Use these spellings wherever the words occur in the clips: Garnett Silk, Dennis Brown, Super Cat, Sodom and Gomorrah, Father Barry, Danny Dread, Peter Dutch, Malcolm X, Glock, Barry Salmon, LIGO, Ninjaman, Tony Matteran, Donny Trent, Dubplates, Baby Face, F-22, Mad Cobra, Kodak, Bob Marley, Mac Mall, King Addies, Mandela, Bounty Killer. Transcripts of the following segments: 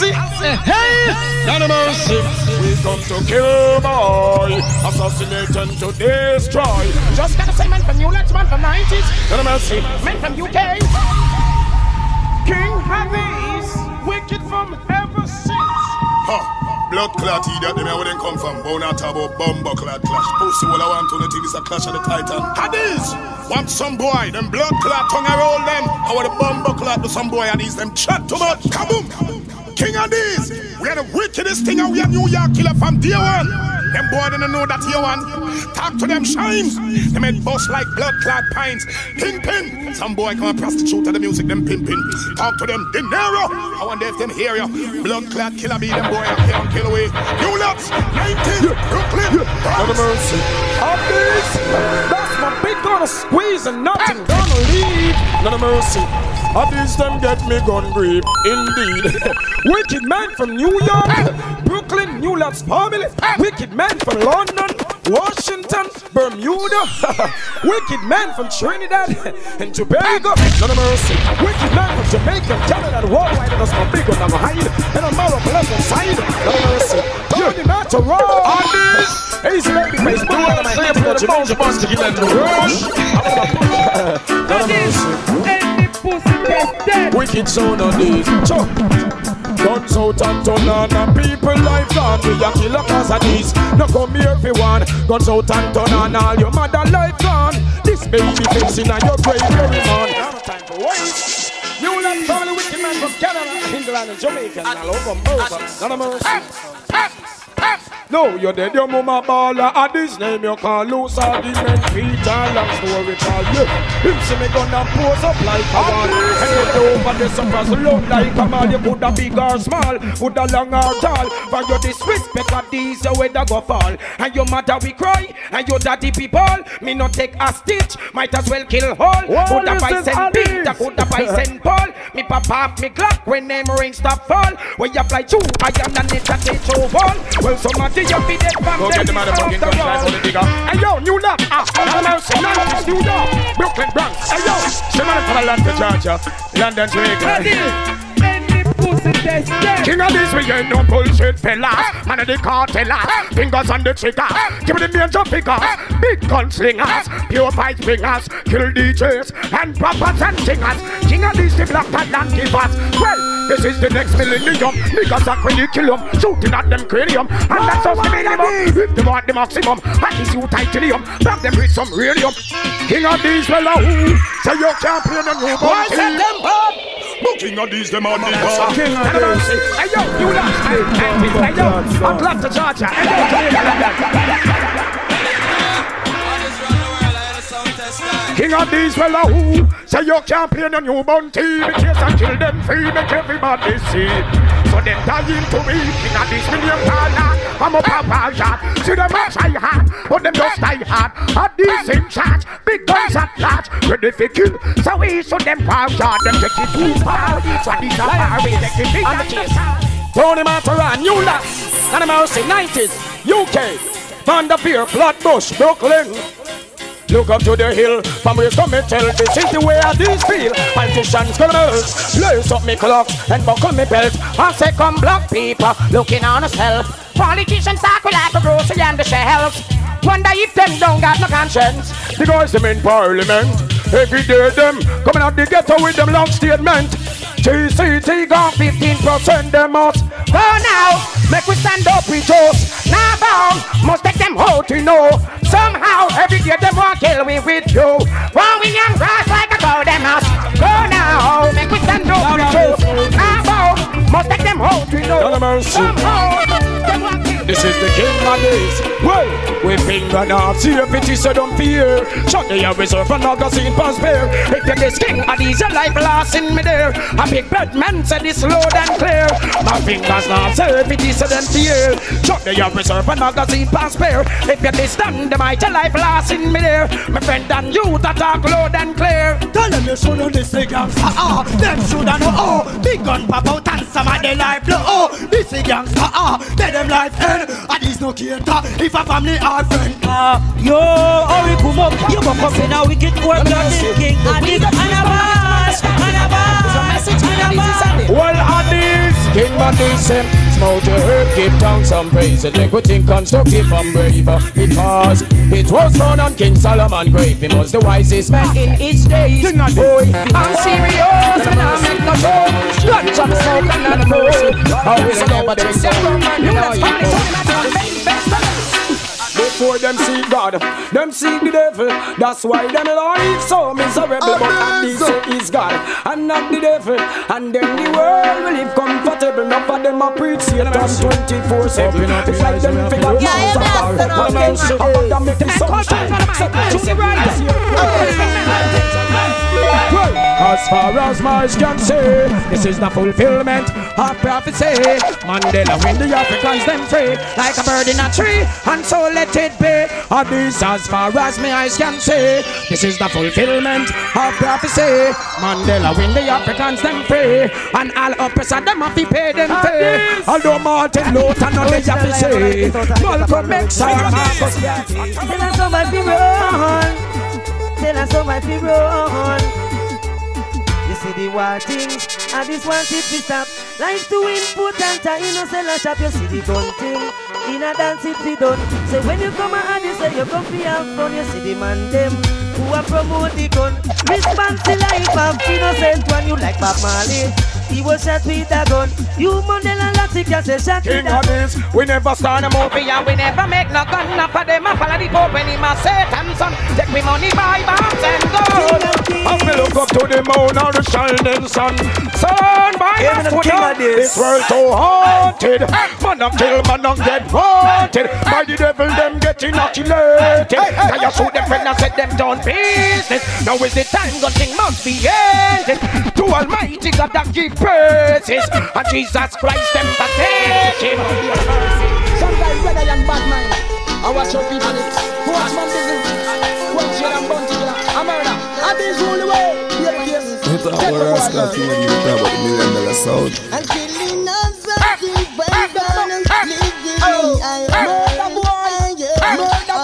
Nazi, hey! Dynamo 6, we come to kill, boy, assassinate and to destroy. Just gotta say, man from New York, man from the 90s, Dynamo 6, man from UK. King Addies, wicked from ever since. Huh, blood clot, that them where they come from. Bonatabo, bombo clot, clash. Pussy, all I want on the TV is a clash of the titan. Addies, want some boy, them blood clot, tongue I roll them. I want the bombo clot to some boy, Addies, them chat too much. Kaboom! King Addies, we are the wickedest thing, and we are New York killer from day one. Them boy didn't know that year one. Talk to them shine. They made bust like blood clot pines. Ping pin. Some boy come and prostitute to the music, them pin pin. Talk to them dinero. I wonder if them hear you. Blood clot killer be them boy up here and kill away. New Lots, 19, Brooklyn. Have mercy. Addies, that's my big gonna squeeze and nothing gonna leave. Have mercy. Addies them get me gun grip, indeed. Wicked man from New York, Brooklyn, New Lots family. Wicked man from London, Washington, Bermuda. Wicked man from Trinidad and Tobago. None of mercy. Wicked man from Jamaica, Canada, worldwide. That's my big one, I'm hide. And I'm out of left and side. None of mercy. Tony Matteran. Addies. Easy Baby Face. Do what I'm saying for the phones. You must get that rush. None of mercy. Wicked sound of these. Guns out and turn on, and people life gone. We a killer cause of these. Now come here everyone. Guns out and turn on, all your mother life gone. This baby face in your grave every man. No time for waste. You lot follow wicked man from Canada, England and Jamaica and all over No, you're dead, your mama baller. Addies name you call loose argument. Peter, long story call you. Him see me gun and pose up like a wall. And you do over the suffers look like a mall. You put a big or small, put a long or tall. For your disrespect Addies, your weather go fall. And your mother we cry, and your daddy people. Me not take a stitch, might as well kill all. Put a bison Peter, put a bison Paul. Me papa, me clock, when name ring stop fall. When you apply to, I am the next that they show all. Well, so much. Did you be dead from go get them out of fucking gunshots on the digger. Hey yo, New York, New York, Brooklyn, Bronx. Hey yo, Shimon from Atlanta, Georgia, London, Jamaica. King Addies, we ain't no bullshit fellas. Man of the cartelas, fingers on the trigger. Give me the major figures, big gunslingers, pure fight ringers, kill DJs and rappers and singers. King Addies, the black talent givers. Well, this is the next millennium. Niggas are crazy, kill them, shooting at them cranium. And that's just the minimum. If they want the maximum, at least you titanium. Back them with some radium. King Addies, well who? So you can't play the new boy. Set them up. King Addies, them on the bar. King Addies. Hey yo, you lost. Hey yo, I'm glad to charge ya. Hey yo, King Addies, well who? Say you can't play the new bounty. Me chase and kill them free, make everybody see. So them dying to me. King Addies, me name Tala, I'm a papa shot. See them all try hard, but them just die hard. Addies in charge, big guns at large. Ready for kill, so we shoot them power shot. Them take it too far, so Addies are far. We take it big and chase. Tony Matteran, New Lots, Animals in 90s, UK, Vanderbilt, Flatbush, Brooklyn. Look up to the hill, from where come me tell. This is the way Addies feel. Politicians colonels, lace up me clocks and buckle me belt. I say come black people, looking on us help. Politicians tackle like a grocery on the shelves. Wonder if them don't got no conscience. The guys them in parliament, every day them coming out the ghetto with them long statement. GCT gone 15%, them must go now. Make we stand up with us. Now bound, must take them out, you know. Somehow, every day them won't kill we with you. One we young grass like a cow, them must go now. Make we stand up with us. Now bound, must take them out, you know. Somehow, this is the King Addies. Well, we finger not see if it is so don't fear. Shut the air reserve and not go see past bear. If you're this King Addies, your life lost in me there. A big bad man said it's loud and clear. My fingers not see if it is so don't fear. Shut the air reserve and not go see past bear. If you're this stand, the mighty life lost in me there. My friend and you that talk loud and clear. Tell them you should know this gangster. Ah, them should know. Oh, big gun pop out and some of the life blow. Oh, this gangster. Ah, tell them life. Addies no cater if a family or friend. Yo, how we come up? You come up in a wicked work. King Addies, and a bass, and a bass. Well, Addies, King condition. Smoke your herb, give tongue some praise. And they could think constructive and braver, because it was found on King Solomon's grave. He was the wisest man in his days. Boy, I'm serious and I make no joke. Gunshot smoke and not a blow. Always never take the wrong man. You know that's funny. Before them see God, them see the devil. That's why them life so miserable. But Addies is God and not the devil. And then the world will live comfortable. Enough of them are preach Satan 24/7. It's like them figure out how. As far as Mars can say, this is the fulfillment of prophecy. Mandela win the Africans them free, like a bird in a tree, and so let it be. Addies, as far as my eyes can see, this is the fulfillment of prophecy. Mandela win the Africans them free, and all oppressors them have to pay them pay. Although Martin Luther no they have to say, Malcolm X or Marcus. Then I saw my people run. Then I saw my people run. The war thing, and this one tip is up. Life too important, I innocent and chop. You see the gun thing, in a dance if you don't. So when you come and Addies, you come for your fun. You see the man them, who are promote the gun. Response to life of innocent one, you like Bob Marley. He was shot with a gun. You Mandela Latic, you say shot with a gun. King Addies, we never stand a movie and we never make no gun. Now for them and follow the Pope when he must say Samson. Take me money, buy bombs and gold. As we look up to the moon or the shining sun. Son, by the foot of this world so haunted. Man of kill, man of get wanted. By the devil, them get inoculated. Now you shoot them when I set them down business. Now is the time God thing must be ended. To Almighty God that give praises, and Jesus Christ them that take him. Sometimes red and bad man, I watch your people on it. Who has my business? Watch your and Bounty Killer, America, Addies rule the way. Here it is. It's a horror scat when you grab up $1 million sound. I'm killing us, I'm killing us, I'm killing us, I'm killing us, I'm killing us, I'm killing us, I'm killing us, I'm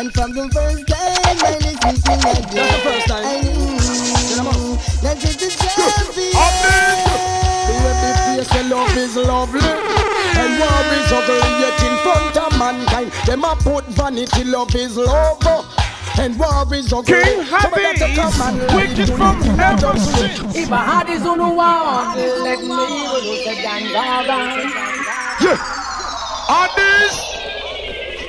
and from the first time I listened to that girl, that's the first time. I knew that this is lovely. Baby face, your love is lovely. And war is ugly yet in front of mankind. Them a put vanity, love is love. And war is ugly. King Addies, wicked from heaven. If I had this on a war, let me look at that. Yeah, Addies.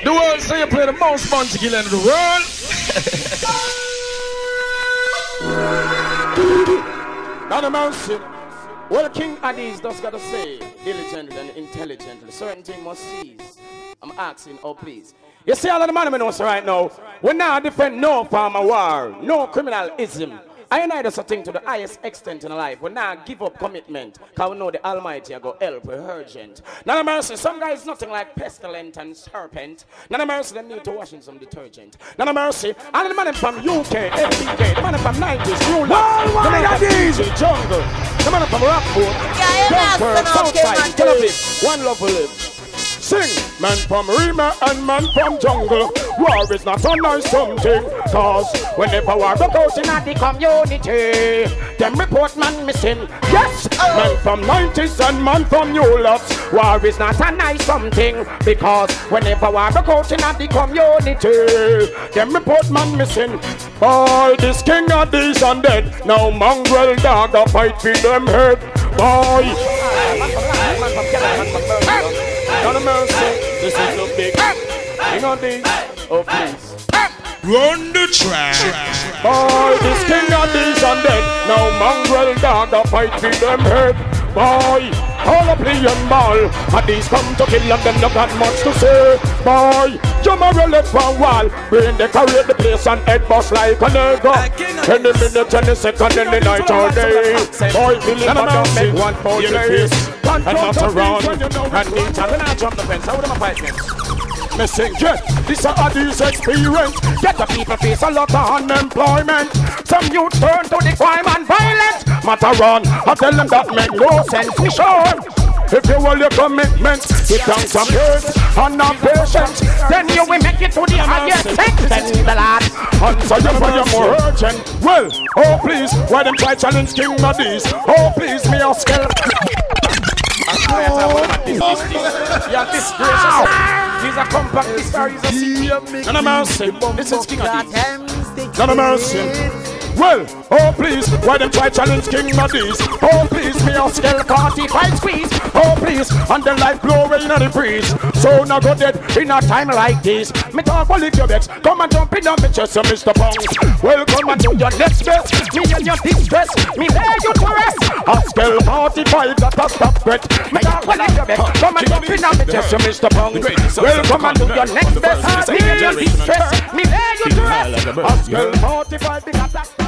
The world say you play the most Bounty Killer in the world. Not a mountain. Well, King Addies does gotta say, diligently and intelligently, certain thing must cease. I'm asking, oh please. You see all of the monuments right now, we now defend no farmer war, no criminalism. I need us a thing to the highest extent in life. We now give up commitment, because we know the Almighty go help, we're urgent. None of mercy, some guys nothing like pestilent and serpent. None of mercy, they need to wash in some detergent. None of mercy, and the man from UK, FBK, the man from 90s, New York, the man from DJ Jungle, the man from Rockford, Denver, Southside, Tel Aviv, one love will live. Sing, man from Rima and man from jungle. War is not so nice something, cause whenever war broke out in the community, them report man missing. Yes, man from 90s and man from new lots. War is not a nice something, because whenever war broke out in the community, them report man missing. All this King Addies and dead. Now mongrel dog a fight for them head. Boy. None of mercy, this is no big. King Addies, oh please. Run the track. Boy, this King Addies and dead. Now mongrel dog a fight with them head. Boy, all a play and ball. Addies come to kill and them not got much to say. Boy, tomorrow left one wall. Brain decorate the place and head boss like a nigga. Any minute, any second, any night or day. Boy, feeling and don't make one for your face. And not around, and each other I jump the fence, I would have a fight fence. Missing, yeah, this is Addies experience. Get the people face a lot of unemployment. Some youth turn to the crime and violence. Matteran, I tell them that make no sense, we sure. If you hold your commitment, you down some hurt and not patience, then you will make it to the highest extent. The lad Answer for your more urgent. Well, oh please, why them try challenge King Addies? Oh please, me ask help. You're disgraceful. He's a compact, he's a CPM. None of mercy, this is King Addies. None of mercy. Well, oh please, why them try challenge King Addies? Oh please, me a scale party fight squeeze. Oh please, and the life glory in the breeze. So now go dead in a time like this. Me talk all your vex, come and jump in on me chest, Mr. Pong. Well, come and do your next best. Me and your distress, me lay you to rest. A scale party fight, that's a stop threat. Me talk all your vex, come and jump in on me chest, Mr. Pong. Well, come and do your next best. Me and your distress, me lay you to rest. A scale party fight, that's a stop.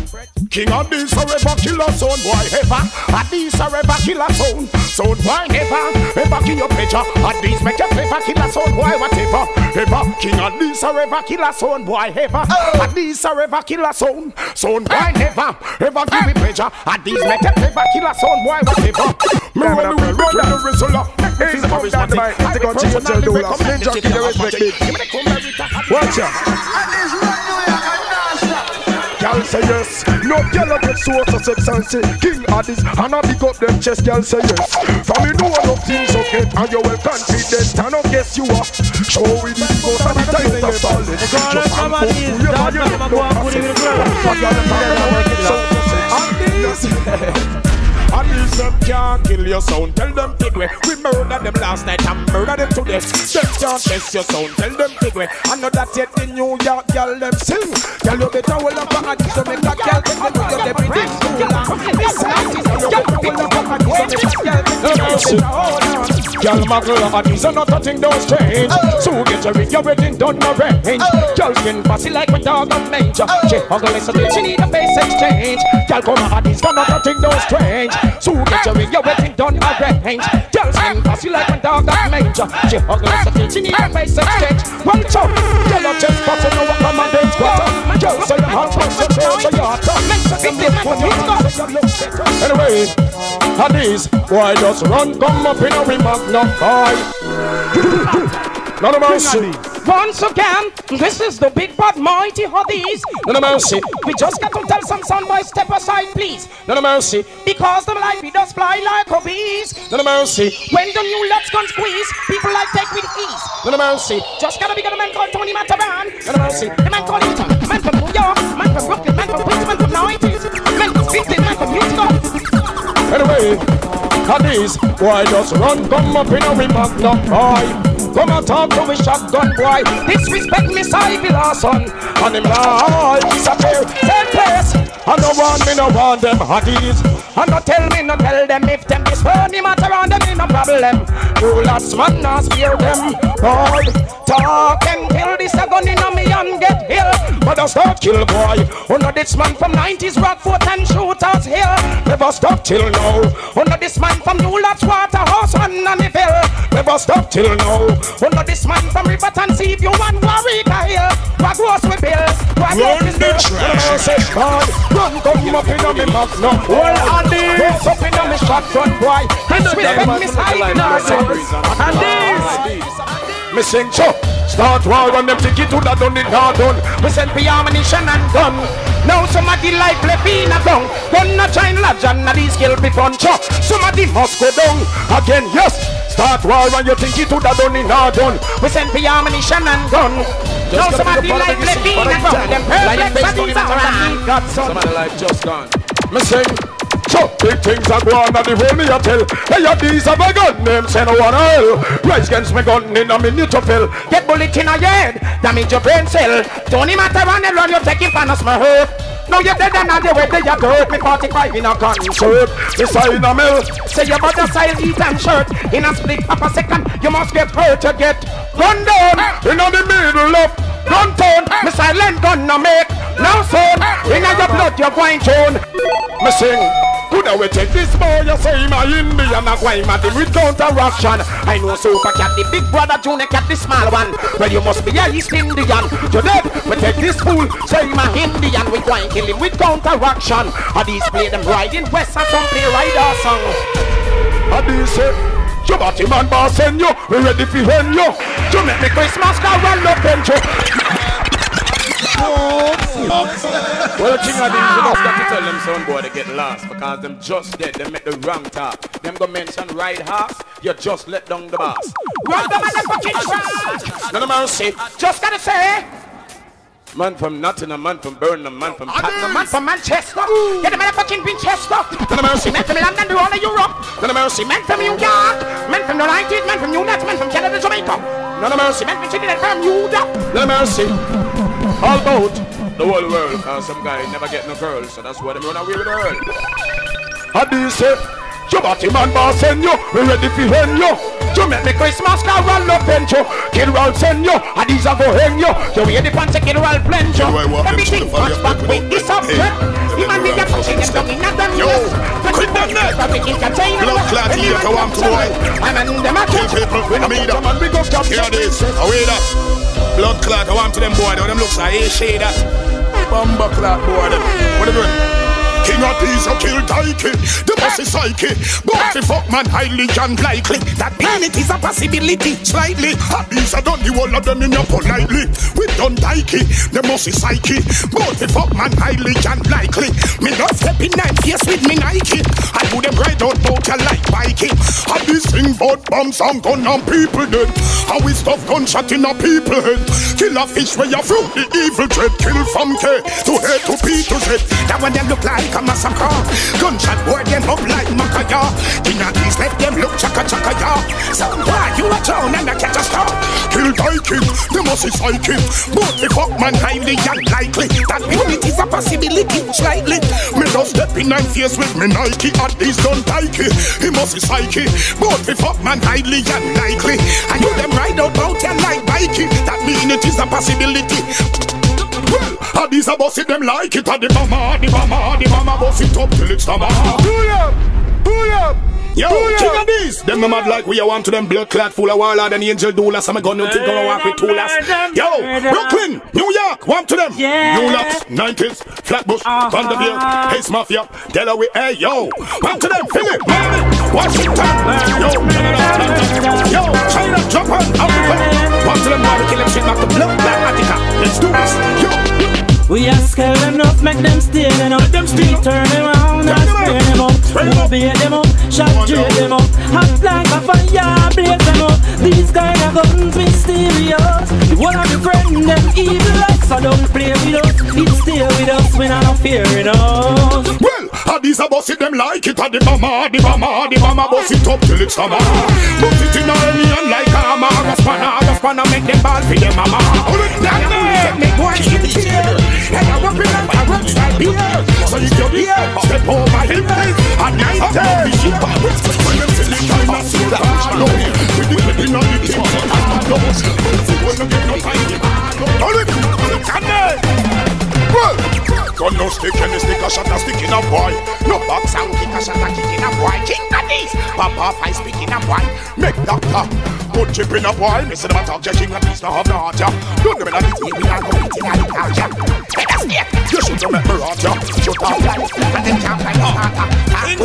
King Addies forever killer zone, boy ever. Addies forever killer zone, zone boy ever. Ever kill your pleasure. Addies make your flavor killer zone, boy whatever. Ever King Addies forever killer zone, boy ever. Addies forever killer zone, zone boy ever. Ever give me pleasure. Addies make your flavor killer zone, boy whatever. Me when we run down the risola, he's the charismatic. I personally recommend the killer is wicked. Watch out. Addies run down. Girl say yes, no girl get so sex and say King Addies and I pick up them chest. Girl say yes, for me no one of things okay, and you well confident and I guess you are. Show it to go to the time of solid. Just hand up to your body, you know that's it. Addies, Addies them can't kill your sound, tell them big way. We murdered them last night and murder them today. Them can't test your sound, tell them big way. I know that yet in New York, girl them sing. Girl you better hold up and Addies, so make that girl think they put up everything too long. This Addies, you better hold up and Addies, so make that girl think they put up everything too long. Girl, my girl, Addies, so not a thing don't change. So get your ring, your wedding done arrange. Girl skin fussy like a dog on manger. She hungry so she need a face exchange. Girl, come Addies, so not a thing don't change. So get your ring, your wedding done arrange. Girl skin fussy like a dog on manger. She hungry so she need a face exchange. Watch out, girl, I'm just fussy, no one come and dance quarter. Girl, so your heart fussy, so your heart fussy. Anyway, Addies, why does run come up in a remark? Not I. Not a mercy. Once again, this is the big bad mighty Addies. Not a mercy. We just got to tell some sound boys step aside, please. Not a mercy. Because the life we just fly like a bees. Not a mercy. When the new lots can squeeze, people like take with ease. Not a mercy. Just gotta be got a man called Tony Matteran. Not a mercy. The man called Utah, the man from New York, the man from Brooklyn, the man from Brooklyn, man from '90s, the man from Brooklyn, man from Utah. Anyway. Addies, why does run come up in a remark, not boy? Come and talk to me shotgun, boy. Disrespect me, side be last son. And him life disappear, same place. I no want me, no want them Addies. And no tell me, no tell them if them is funny matter on them, me no problem. You last man, no spear them, boy. Talk and kill this agon in a me and get ill. But I stop kill, boy. Under this man from '90s, Rockford and Shooters Hill. Never stop till now. Under this man from New Lots, Waterhouse, and Nannyville. Never stop till now. Under this man from Riverton, Sea View, and Warwick Hill. What was we built? What was the trash? Run, come up in a me mouth, no. All Addies up in a me shotgun, boy. This will make me hide nonsense. Addies. Me sing chop. Start wild on them ticket to that done it not done. We send the ammunition and gun. Now somebody like Lepina down. Gonna shine large and Addies kill be fun chop. Somebody must go down again, yes. Start war when you think it would have done it not done. We send the ammunition and gun. Now somebody like Lepina down. Them perfect bodies are around. Got somebody like just gone. Me sing. Big things are going on the whole me a tell. Hey, Addies have a gun, them say no one hell. Rise against me gun in a minute to fill. Get bullet in a head, damage your brain cell. Tony Matteran and run, you take it for us, my hope. Now you're dead and the way they are to hurt me 45 in a concert. This I in a mill. Say your brother style eat and shirt. In a split half a second, you must get hurt, you get gunned down. In the middle of gun tone, me silent gun no make. Now son, in your blood you're going tone. Me sing. Coulda we take this boy, you say him a Indian, a guy mad him with counteraction. I know Super Cat, the big brother, Junior Cat, the small one. Well, you must be a East Indian. You're dead, we take this fool, say him a Indian, we go and kill him with counteraction. Addies play them riding west and some play rider song. Addies say, you bought him and boss and you, we ready for you. You make the Christmas carol up and you. Well, King Addies, you just got to tell them son boy to get lost, because them just dead, they make the wrong talk. Them go mention right half, you just let down the boss. Run the motherfucking trash! No mercy. Just gotta say, man from Nottingham, man from Burnham, man from Tottenham, man from Manchester. Get the motherfucking Winchester. No mercy. Man from London to all of Europe. No mercy. Man from New York. Man from the 90s, man from New Nuts, man from Canada, Jamaica. No mercy. Man from Trinidad, man from Utah. No mercy. All about the whole world, cause some guy never get no girl, so that's why them run away with the world. Addies say, you batty man boss send you, we ready for hang you. You make me Christmas carol up and you, Kid Roll send you, Addies are go hang you. You hear the pants of Kid Roll blend you. Everything comes back with this object. The man with the pushing them down in other news. Quick that neck! Blood clad here, go on to white. I'm in the market. Kill people with me that. Here it is, away that. Blood clot, I want to them boy, them looks like a shade that bumper clot boy, them. What are you doing? King Addies a kill Dyke, the boss is psychic. Bossy fuck man, highly and likely. That mean it is a possibility, slightly. Addies a done the whole of them in your politely. We done Dyke, the boss is psychic. Bossy fuck man, highly and likely. Me not step in nine years with me Nike. I do them right out bout your like biking. Addies sing bout bombs and gun on people dead. How is stuff gunshot in a people head? Kill a fish where you're from the evil dread. Kill from K to head to P to Z. That one them look like a massacre. Gunshot board them up like Makaya. King Addies let them look chaka chaka ya. So why you a town and a catch a star? Kill Dyking, the most is psychic. Both the fuck man highly unlikely. That mean it is a possibility slightly. Me just step in and face with me Nike. Addies done Dyke, he must is psychic. Both the fuck man highly unlikely. And you them ride out out and like biking. That mean it is a possibility. Well, Addies a boss it them like it. The mama boss it up till it's mama. Pull up. Yo, King Addies. Them no mad like we are one to them blood clad full of wall. Then angel doula. Some gun no think gonna walk with two lass. Yo, Brooklyn, New York, one to them. Yeah. New York, 90s, Flatbush, Vanderbilt, Hayes Mafia, Delaware. Hey, yo, one to them. Philip, Miami, Washington. Yo, Canada, China, Japan, Africa. One to them. Kill them shit, not the blood black Attica. Let's do this. Yo. We are scared enough, make them steal enough. We turn around and spray them up. Motivate them up, shot jade them up. Hot like a fire, blaze them up. These kind of guns mysterious. One of the friends, them evil like. So don't play with us, it's still with us. We not fear enough. Well, Addies a boss it them like it. The mama boss it up till it's summer. Boss it in a onion like a hammer. Gaspanna make them ball for them mama. That means make boys get killed. And I rub it up, I rub side beer. So you can be here, step over him. And I tell you, when them silly kind of suit that much alone. With the clipping on the team, I'm close. When them get no time, hold it, come on. Well, gun no stick, any stick a shot a stick in a boy. No box and kick a shot a kick in a boy. King Addies, Papa Five speak in a boy. Make doctor, put chip in a boy. Missing them a talk, King Addies no have no heart. Don't do me like it, we are competing and it out. You should remember all your shoot out and then jump like and then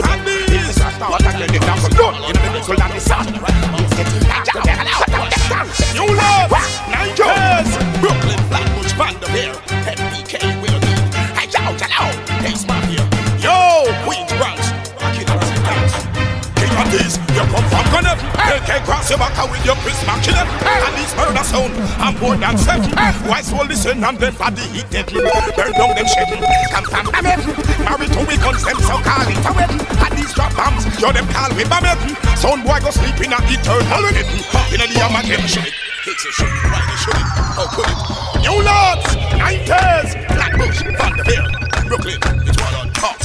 body he deadly. Burn down them shedding. Come from Bamet. Married to Wiccans, them so call it a weapon. Addies drop bombs, yo them call me Bamet. Sound boy go sleep in a eternal hidden. In a diamond game shit. It's a shit, why you shoot it? How could it? New Lords, 90s, Flatbush, Vanderbilt, Brooklyn, it's one on top.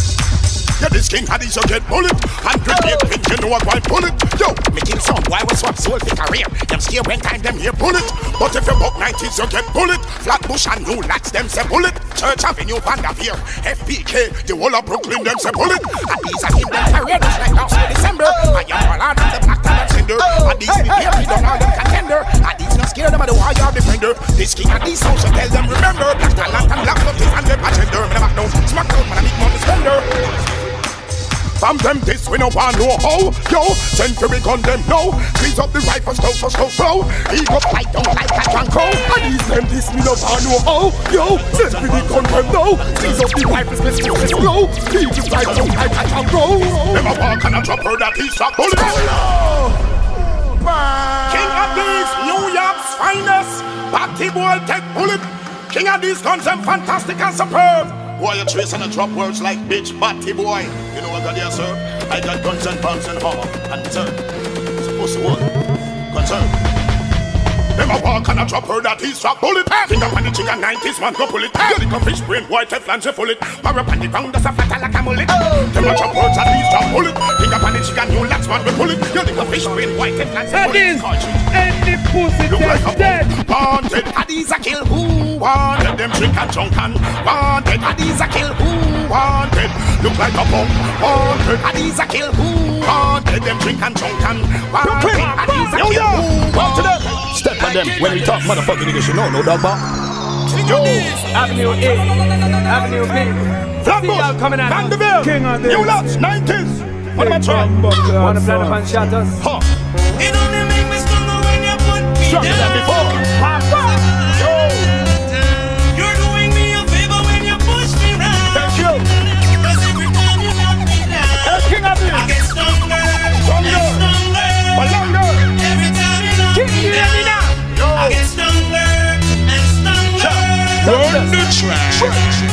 Yeah, this King Addies, you get bullet. 108 pin, you know a guy bullet. Yo, making sound, why was swap soul for career? Them scared when time them hear bullet. But if you buck 90s, you get bullet. Flatbush and New Lats, them say bullet. Church Avenue, Vanderveer, FPK, the whole of Brooklyn, them say bullet. Addies are in them career, it's like now for December. I am all out of the black talent sender. Addies we hear, we don't all them contender. Addies not scared them of the warrior defender. This King Addies, so she tell them remember. Black talent and black notice and them agenda. Me never know, smack down, man, I make money spender. from them, this we no want no how. Yo, send to be condemned now. Please up the rifle, slow. He go fight down like a tanko. And he's them, this we no want no how. Yo, send to be condemned now. Please up the rifle, slow. He go fight down like a tanko. Never walk on a chopper that he's a bullet. King Addies, New York's finest. Batty ball tech bullet. King Addies guns them fantastic and superb. Why you tracing and drop words like bitch, batty boy? You know what I got here, sir? I got guns and bombs and hammer and turn. Supposed to what? Concern. Never walk and I drop her that he's a bullet. Finger on the chicken 90s, man, go pull it. You little fish brain, white flange, you full it. Power up on the ground, that's a flatter like a mullet. Never drop words at least, drop bullet. Finger on the chicken, you lads, man, we pull it. You little fish brain, white flange, you is any pussy that's dead. Wanted Addies a kill who? Wanted them trick and junk and wanted Addies a kill who wanted look like a bomb wanted Addies a kill who wanted them drink and junk and wanted Addies a kill who wanted step on them when we talk motherfucking niggas you know no dog bar yo Avenue A Avenue B Flatbush coming out Vanderbilt King Addies you lot 90s what am I trying wanna plan up and shut us huh it only make me stumble when you put me down before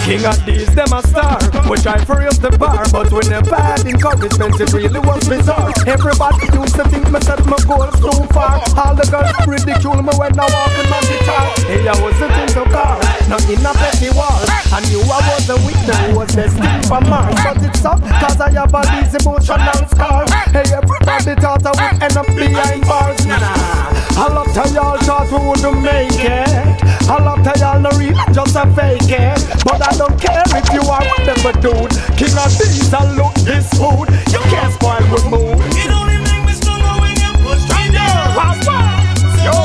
King Addies, them a star. We try to free up the bar, but we never had encouragement. It really was bizarre. Everybody used to think me set my goals too far. All the girls ridicule me when I walk with my guitar. Hey, I was sitting so car, not in a petty war. I knew I was a winner who was destined for Mars. But it's up, cause I have all these emotional scars. Hey, everybody thought I would end up behind bars. Nah, a lot of y'all thought we wouldn't make it. A lot of y'all no real, just a fake it. But I don't care if you are whatever dude. King Addies, I look this food. You can't spoil with mood. It only make me stronger when you push me down. Yo,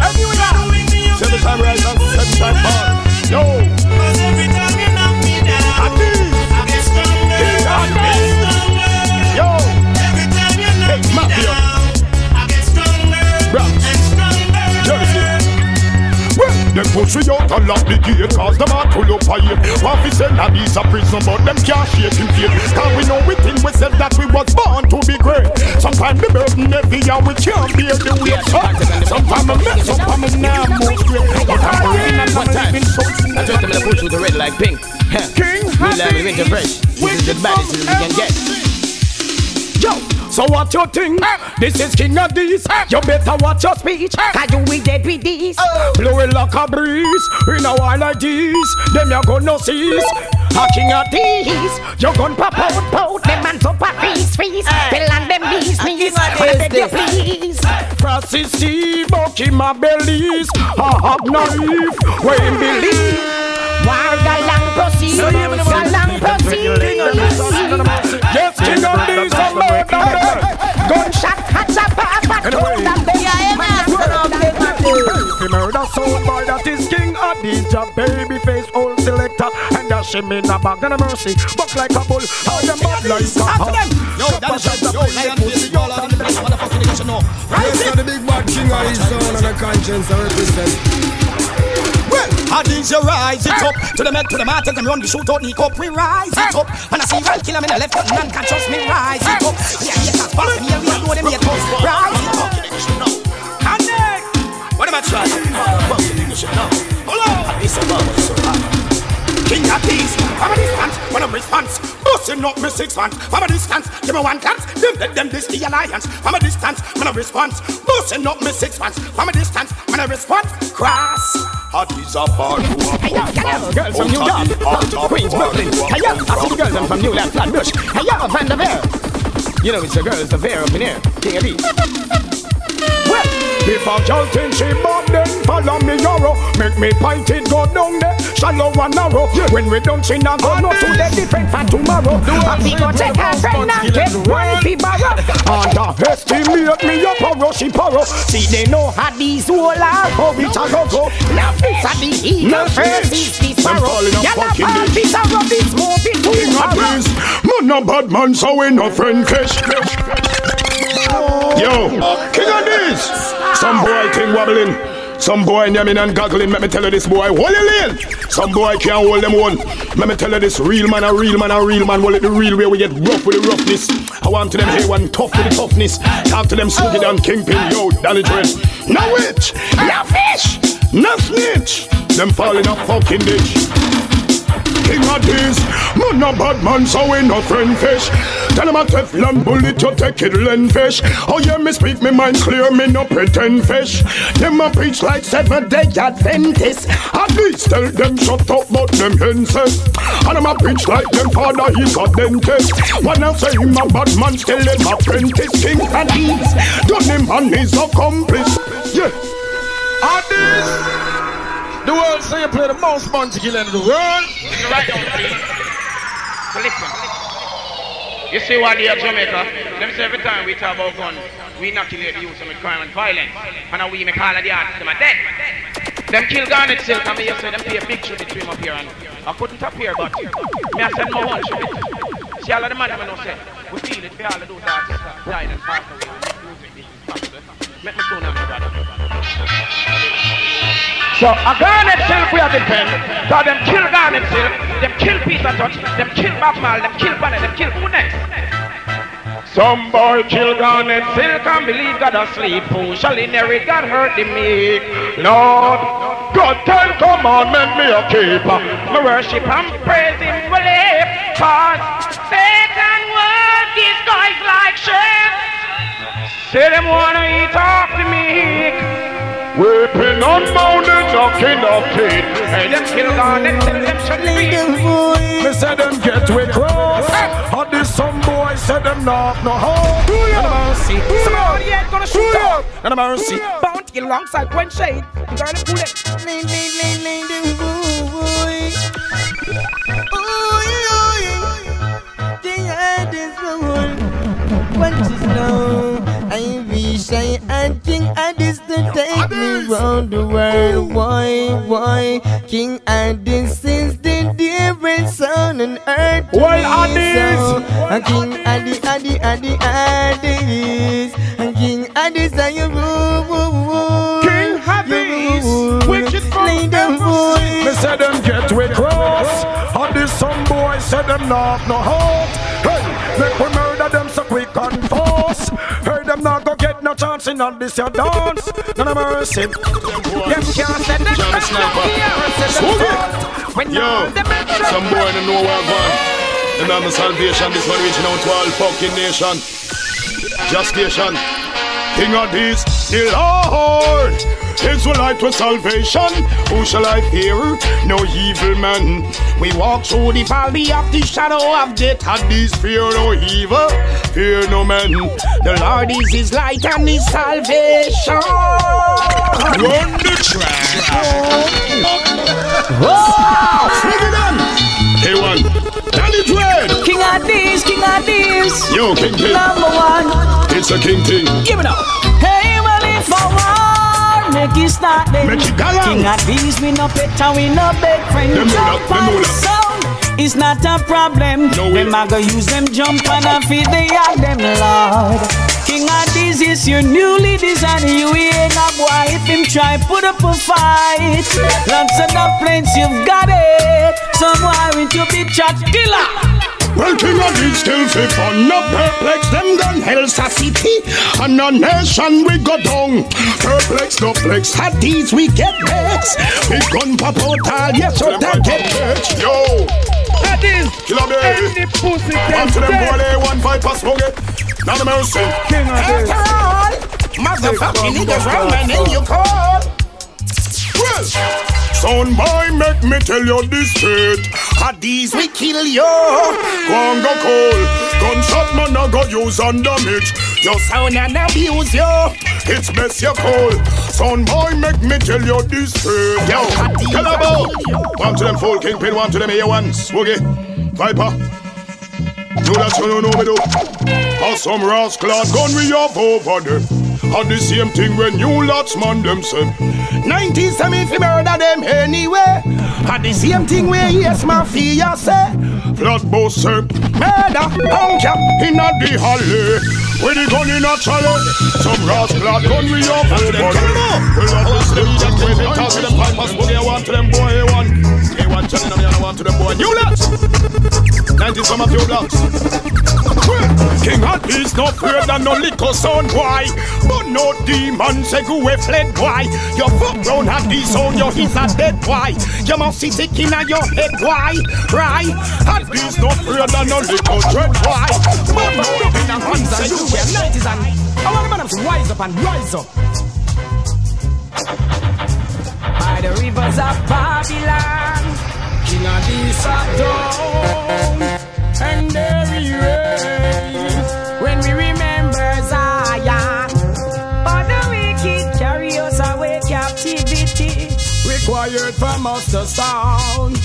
everywhere. Seven time rise and seven time fall. Yo, cause every time you knock me down, I get stronger. I get stronger. Yo, every time you knock me down, I get stronger and stronger. Them push you out and lock the gate, cause them are pull up a year. One fi send Addies a prison, but them can't shake him fear. Cause we know within we said that we was born to be great. Sometimes the burden heavy and we can't bear the weight. Sometimes I mess up and me now move straight. But I'm working and I'm living so soon. I trust them to push you the red like pink. King Addies, we fresh. This is the baddest we can get. Yo! So what you think? This is King Addies. You better watch your speech. Cause you will dead with this. Blowing like a breeze. In a while like this. Them you gonna cease. A King Addies. You gonna pop out, pout. Them man top a feast. They land them knees. When I beg you please. Frosty Steve, Bucky my bellies. I have no leaf. Where him believe. War galang proceed. Galang proceed. Yes, King Addies and murder. Gunshot, hats up, but hold on, baby. Yeah, the murder sold boy, that is King Addies. Baby face, old selector, and that she made a bag and a mercy. Buck like a bull, how them bad like a hog. Yo, that is the lion pussy, all of them, that's what the fuck you need to know. Right, so the big bad king of his own and a conscience I represent. Addies, you rise it up. To the med, to the mat, you can run the shootout, Nick up, we rise it up. When I see right kill him in the left, but none can trust me, rise it up. Yeah, yeah, that's fast, me and we know them, yeah, rise it up. And then, what am I trying? Hold on. Addies, you love us so hard. King Addies, from a distance, when I'm response. Busting up my 6 months, from a distance, give me one glance. Then let them this the alliance, from a distance, when I response. Busting up my 6 months, from a distance, when I response. Cross. Addies are far too far. Girls from New York, Queens, Brooklyn. I see the girls I'm from New York, Flatbush. Hiya, Van Beer. You know it's the girls, the bear up in here. King Addies. Well, if I countin' she bought them, follow me yarrow. Make me pint it go down there, shallow and narrow. When we done she not go no to the different for tomorrow. I'm gonna take her friend and get wifey borrow. Underestimate me up or she borrow. See they know how these all are, how we shall go. Now this are the evil, first is this sorrow. Y'all have all this sorrow, this movie too. no bad man, so we no friend fish. Yo, King Addies! Some boy thing wobbling. Some boy yamming and goggling, let me tell you this boy, hold your lane. Some boy can't hold them one. Let me tell you this, real man, a real man, a real man. Well, it the real way we get rough with the roughness. I want to them hey one tough with the toughness. Talk to them sooty down kingpin, yo, Danny Train. No witch, no fish, no snitch. Them fall in a fucking ditch. King Addies, man no bad man, so we no friend fish. Tell him a Teflon bullet, you take it lend fish. Oh yeah, me speak, me mind clear, me no pretend fish. Them a preach like 7-day Adventists. At least tell them shut up, but them henses. And them a preach like them father, he's a dentist. When I say him a bad man, still him a apprentice. King Addies, done him and his accomplice. Yeah. Addies, the world say you play the most Bounty Killer in the world. It's right on, please. Listen. You see what they are Jamaica? Let me say every time we talk about guns, we inoculate the youth with crime and violence. And now we make all of the artists them are dead. Them kill Garnett Silk and me say them pay a big tribute to him up here. And I couldn't appear but me I said no one tribute. See all of the man I know say, we feel it for all of those artists that died and passed away and music business passed away. Make me soon have nobody. So a Garnett Silk we have to defend. So them kill Garnett Silk. Them kill Peter Dutch, them kill Mac Mall, them kill Banner, them kill who next? Some boy kill Garnett Silk and believe God asleep. Who shall inherit God hurt the meek? Lord, God 10 commandments me a keeper. Me worship and praise him with him. Cause Satan was disguised like sheep. Say them wanna eat off the meek. Weeping unbound is a king of kings. Hey, them kill Garnett Silk, them should be. Me say them get we cross. Or this some boy said them not no hope. And I'm mercy. Somebody ain't gonna shoot up. And I'm mercy. Bounty alongside when shade. Garnett bullet. I wish I had King Addies to take me round the world. Why? King Addies is the dearest son on earth. Why Addies? And King Addies, and King Addies and you rule. King Addies, wicked from them boys. They said them get we cross. Addies some boys said them not no heart. Hey, make we murder them so we can force. Them not go get no chance in all this your dance. None of mercy. Them can't set them back. When yo, some boy don't know what I want. Them have my salvation. This one reaching out to all fucking nation. Gestation. King Addies, the Lord is the light with salvation. Who shall I fear? No evil man. We walk through the valley of the shadow of death. Addies, fear no evil, fear no man. The Lord is his light and his salvation. Run the track. Whoa! Swing it on! Hey one, Danny Dread! King Addies, King Addies. Yo, King King. Number one. It's a king thing. Give it up. Hey, well, if I want, make it start, baby. Make it gallant. King Addies, we no pet and we no bed friend. Them jump up, and sound, it's not a problem. No them I go use them jump and I feed they have them, Lord. King Addies is your newly designed you ain't a boy. If him try, put up a fight. Lots of the planes, you've got it. Somewhere into big chat killer. Well, King Addies still fit for no perplex. Them done hell city and a nation we go down. Perplex, no flex, Addies we get next. We gun pop out all, yes, so that get catch. Yo! Addies! Killer baby! Any pussy can to them boy, they one fight past smoke it. None of mercy. King Addies. After all, motherfucking niggas round my name you call. Well! Son boy, make me tell you this shit. Addies, we kill you. Go and go cold. Gunshot man, I go use and damage. You sound and abuse you. It's best you call. Son boy, make me tell you this shit. Yo, tell about. One to them full kingpin, one to them here ones. Swoogie, Viper. Do that you don't know me do. Or some rascal gun we have over there. And the same thing when you lots man them say 90s time if you murder them anyway. And the same thing where yes mafia say Flatbush say murder punker in the alley with the gun in a challenge. Some rascal gun we up and them come up. We love this them just when they talk to them pipers. But they want to them boy A1 challenge and I want to them boy you lots 90s from a few blocks. King Addies no fear than no little son, why? But no demon say go away fled, why? Your fuck round Addies on your heels are dead, why? Your mouth is sick in your head, why? Right? Addies no fear than no little dread, why? But no demon say go away fled, why? I want a man to wise up and rise up. By the rivers of Babylon, King Addies are down. And there we raise when we remember Zion. For the wicked carry us away captivity, required from us the sound.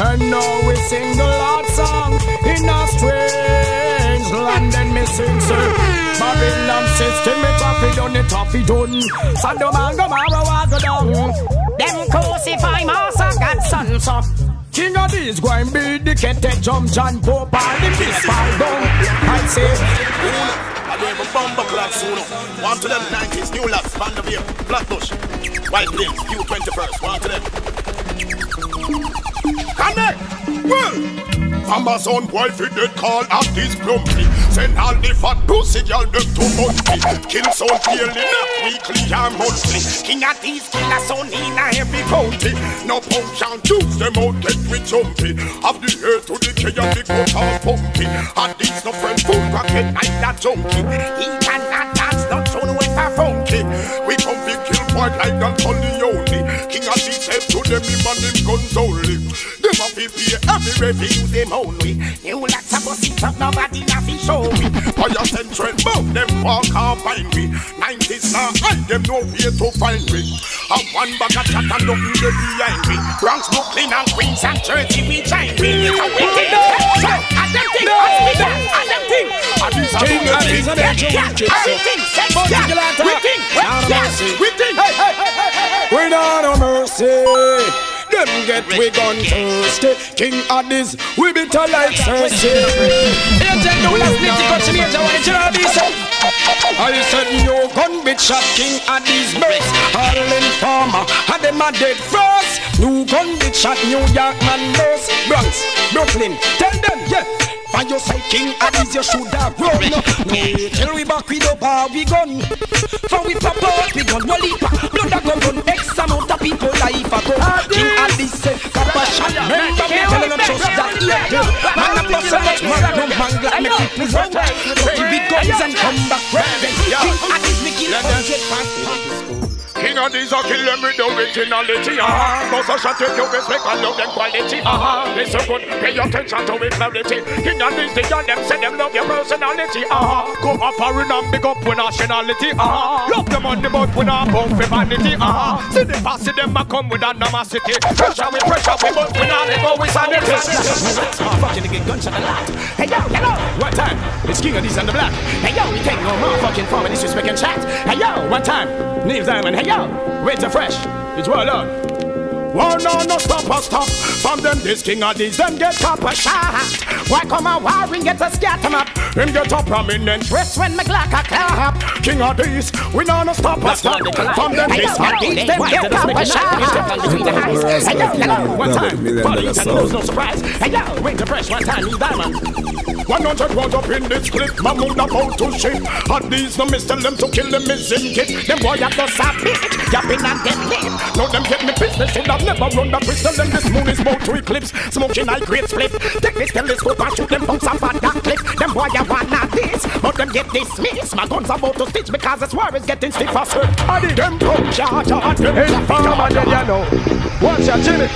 And now we sing the Lord's song in a strange land and missing sir. Babylon system it up, it done it up, it done. Sodom and Gomorrah was the down. Them crucify Master God's sons up. King Addies going be the kete jump John Pope and the people down. I say, I do have a bumper clock soon. One to them 90s, New Labs, Vanderveer, Flatbush, White Plains, U21st, one to them. Connect! Amazon wife it did call Addies plumpy. Send all the fat pussy y'all them to monthly. Kill son daily, not weekly or monthly. King Addies kill a son in a heavy county. No potion juice them out get we jumpy. Of the air to the K and the coat all pumpy. Addies no friend food rocket and a junkie. He cannot dance, not show no way for funky. We come to kill white like that only. King Addies help to them him and him guns only. Them a be every review them only. New lots of us up, nobody nothing show me. For your central mouth, them walk out find me. 90s now, I them no way to find me. I one bag of chat and nothing get behind me. Bronx, Brooklyn and Queens and Jersey, we join me. And we think, and them think, and them think. And these are the things, we think. Without a mercy. Them get we gun thirsty. King Addies, we bitter like thirsty. Agent, the last need to catch me. I said no gun bitch shot King Addies mess. All informer, had them a dead first. New gun bitch shot New York man nurse. Bronx, Brooklyn, tell them yeah. By your side King Addies, you should have run. No, till we back with the power we gun. For we pop out we gun. Wally, blood a gun. X amount of people life ago. King Addies said, Papa shot. Remember me telling them just that yeah. Man a plus a much man. No man glad make people run. Play with guns and come back rapping. King Addies we kill for jet pants. King Addies a kill them with the originality. Cause a shot with you respect and love them quality. It's so good, pay attention to it clarity. King Addies they all them say them love your personality. Go a foreign and big up with nationality. Love them on the boat with our bone for vanity. See the past see them a come with animosity. Pressure we both with all it go with sanity. Fucking get gunshot a lot. Hey yo, hello. One time, it's King Addies and the Black. Hey yo, we take no more fucking form and disrespect and chat. Hey yo, one time, Neve's Diamond. Hey yo. Winter fresh, it's well on. Whoa, no, stop. From them, this King Addies, them get copper shot. Why come a wiring get a scatter map? Him get a prominent dress when my Glock a clap. King Addies, we no stop. From them, this Addies, them get copper shot. Hello, one time, police and news, no surprise. Hello, winter fresh, one time, he's diamond. 100 rounds up in this clip, my mood about to shit. Addies no miss them to kill them missing kid. Them boy have to stop it, yapping and get lit. Now them get me business, should have never run the pistol. Then this moon is about to eclipse, smoking high grade split. Take this telescope and shoot them bumps up at that clip. Them boy have one at this, but them get dismissed. My guns about to stitch because this war is getting stiffer. I did them pump charge and them informer, then you know. Watch out, Jimmy.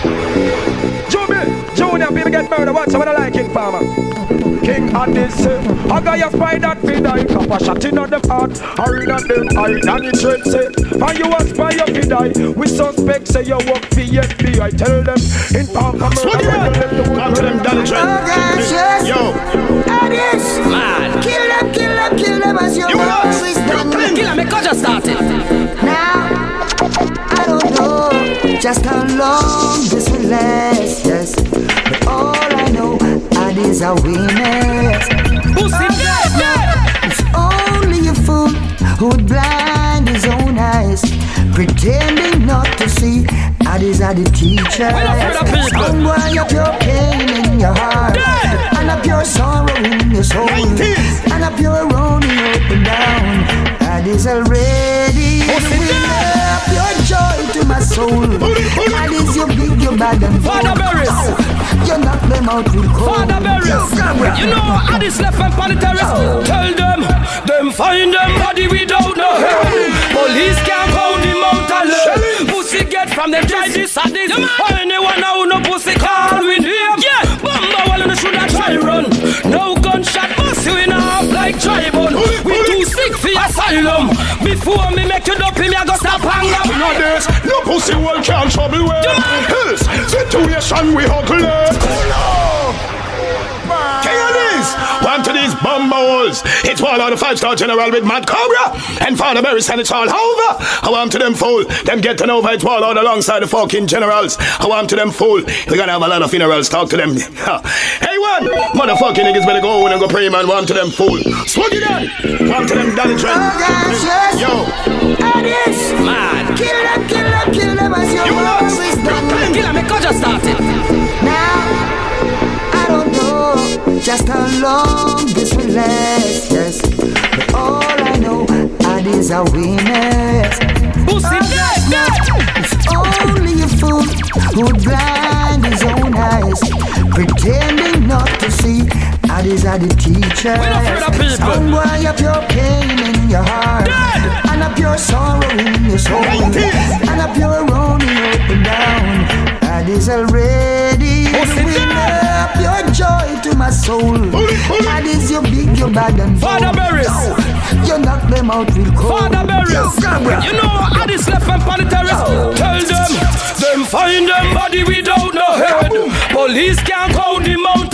Junior, people get murdered. Watch out, I like King Farmer. King Addies, I got your spider that feed I copper shot in on them heart. I read on them eye, and it trade say, and you aspire your feed I. We suspect say you work for FBI. Tell them, in power, come on, I tell them, that trend. Yo. this man. Kill them, kill them, kill them as you want. Kill them, because you started. Now, I don't know just how long this will last, yes. But all I know, Addies are winners. Who's in that? It's only a fool who would blind his own eyes, pretending not to see. Addies are the teacher. Somewhere you're pure pain in your heart, and a pure sorrow in your soul, and a pure roaming up and down. Addies already bring up your joy to my soul. Addies, you big, you bad and bold. Father Barry, you knock them out with cold. Father Barry, you know Addies left and planetary. Tell them find them body without no help. Police can't count the mountain. Pussy get from them. This and this, or anyone who no pussy call with him. Yeah, bomba wall on the shoulder try run. No gunshot bust you in half like tribal. We too sick for asylum. Before me make you dopey, me I go stop hang up. Nowadays, no pussy world can't trouble with. Health situation we huckle it. King Addies, one to these bomba walls. It's one on the five-star general with Mad Cobra and Father Barry, and it's all over. I want to them fool, them getting over it wall on alongside the fucking generals. I want to them fool, we're gonna have a lot of funerals, talk to them. Hey one, motherfucking niggas better go and go pray man, want to them fool. Swag it on, want to them Donny Trent. Yo, Addies, man, kill them, as your you lost, kill them, because you started. Now, I don't know just how long this will last, yes. But all I know, Addies are winners. Who's in that? It's only a fool who blind his own eyes, pretending not to see. Addies are the teacher. Somewhere you're pure pain in your heart, and a pure sorrow in your soul, and a pure roaming up and down. Addies already bring up your joy to my soul. Addies, you big, you bad and bold. Father Barry, you knock them out with cold. Father Barry, you know Addies left and planetary. Tell them find them body without no head. Police can't count the mountain.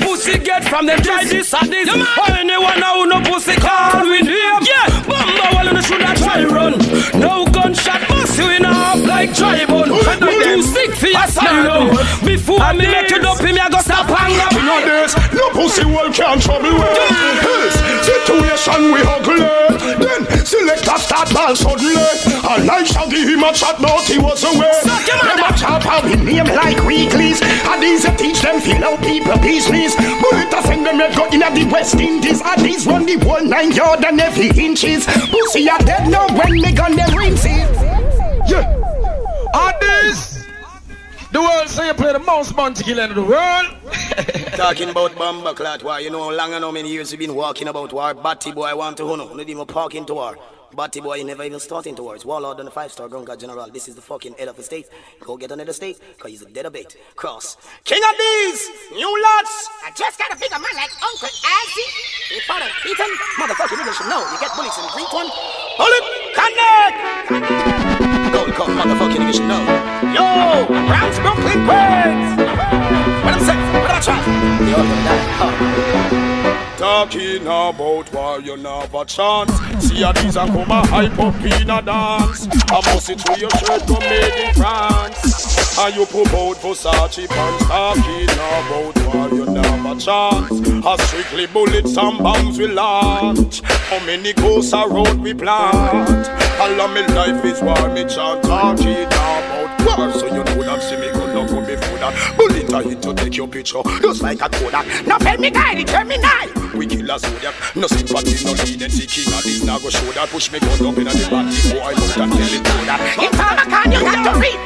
Pussy get from them try this and this, or anyone who no pussy call with him. Yeah, bomba wall on the shoulder try run. No gunshot bust you in half like tribal. Too sick. Before I make you up in me, I go stop hang up. Nowadays, no pussy world can't trouble with. This situation we huckle it. Then select a start ball suddenly. A life shall give him a shot, but he was away. Them a chop out his name like weeklies. Addies a teach them feel out people business. Bullet a send them go in at the West Indies. Addies run the whole 9 yard and every inches. Pussy are dead now when me gun them rims in. Yeah, Addies. The world say you play the most Bounty Killer in the world. Talking about bomba clat war, you know, long and how many years you've been walking about war. Batty boy, I want to honor. Not even parking to war. Batty boy, you never even starting to war. It's warlord and the 5-star Gunga General. This is the fucking head of the state. Go get another state, because he's a dead abate. Cross. King Addies, new lads. I just got a bigger man like Uncle Azzy. Your father beaten. Motherfucking niggas should know. You get bullets and drink one. Bullet, connect! Gold cup, motherfucking niggas should know. Yo, Browns, Brooklyn, Queens. What I'm saying, what I try. They all gonna die. Oh. Talking about why you never chance. See Addies and come a hype up in a dance. I must see through your shirt come made in France. And you promote Versace pants. Talking about why you never chance. As strictly bullets and bombs we launch. How many ghosts are road we plant. All of my life is why me chant. Talking about war, so you know that see me go no go before that. Bullet a hit to take your picture, just like a Kodak. Now pay me guy, they tell me night. We kill a Zodiac, no sympathy, no leniency. King Addies now go show that. Push me gun up in a debate before I look and tell it to that. In Tabacan you have to read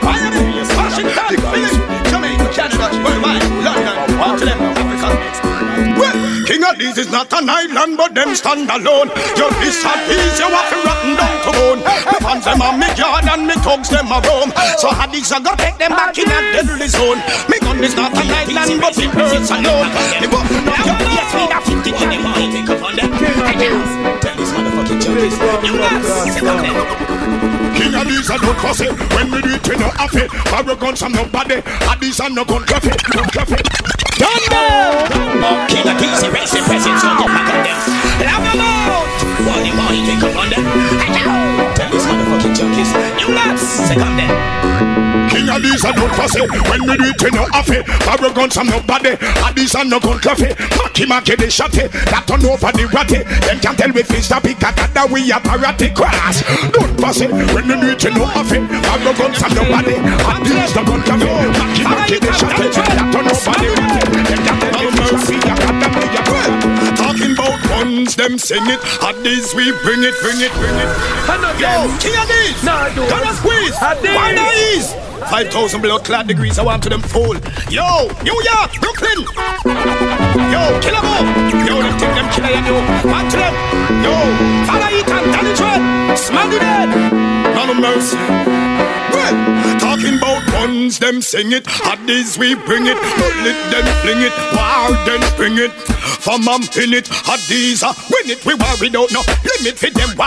Washington, Philip, Jamaica, Canada, Worldwide, London, all to them African. Well, King Addies is not an island, but them stand alone. Your this and peace, you have to rotten down to bone. The fans them are me yard and me thugs them a roam. So Addies I gotta take them back in a deadly zone. Me gun is not an island, but it burns alone. The buffalo now yes, we got 50 in the morning. Take up on them. Tell these motherfucking junkies, you nuts. Sit down there. King Addies are not fussy. When we do it, we no have it. Barrow guns and nobody. Addies are no gun traffic. Done them! Oh, King Addies, he raised the presents, don't go back on them. Love them out! Wally, Wally, they come on them. Tell these motherfucking junkies, you nuts, second them. King Addies are not fussy. When we do it, we no affy. Barrel guns and nobody. Addies are no gun traffic. Maki maki they shotty. That turn over the ratty. Them can't tell we fish that big cat that we are parati crass. Not fussy. When we do it, we no affy. Barrel guns and nobody. Addies are no gun traffic. Maki maki they shotty. That turn over the ratty. Them can't tell we fish that cat that we are parati. Talking about guns, them sing it. Addies we bring it, bring it, bring it. And again, King Addies. Gonna squeeze. Addies. Why not ease? 5,000 blood clad degrees, I want to them fool. Yo, New York, Brooklyn. Yo, kill them all. Yo, they think them killer, yo. Back to them. Yo, follow it and tell it right. Smell the dead. None of mercy. Well, talking about guns, them sing it. Addies, we bring it. Bullet, then fling it. Wow, then bring it. For mom in it. Addies, win it. We worry, don't know. Limit for them, war.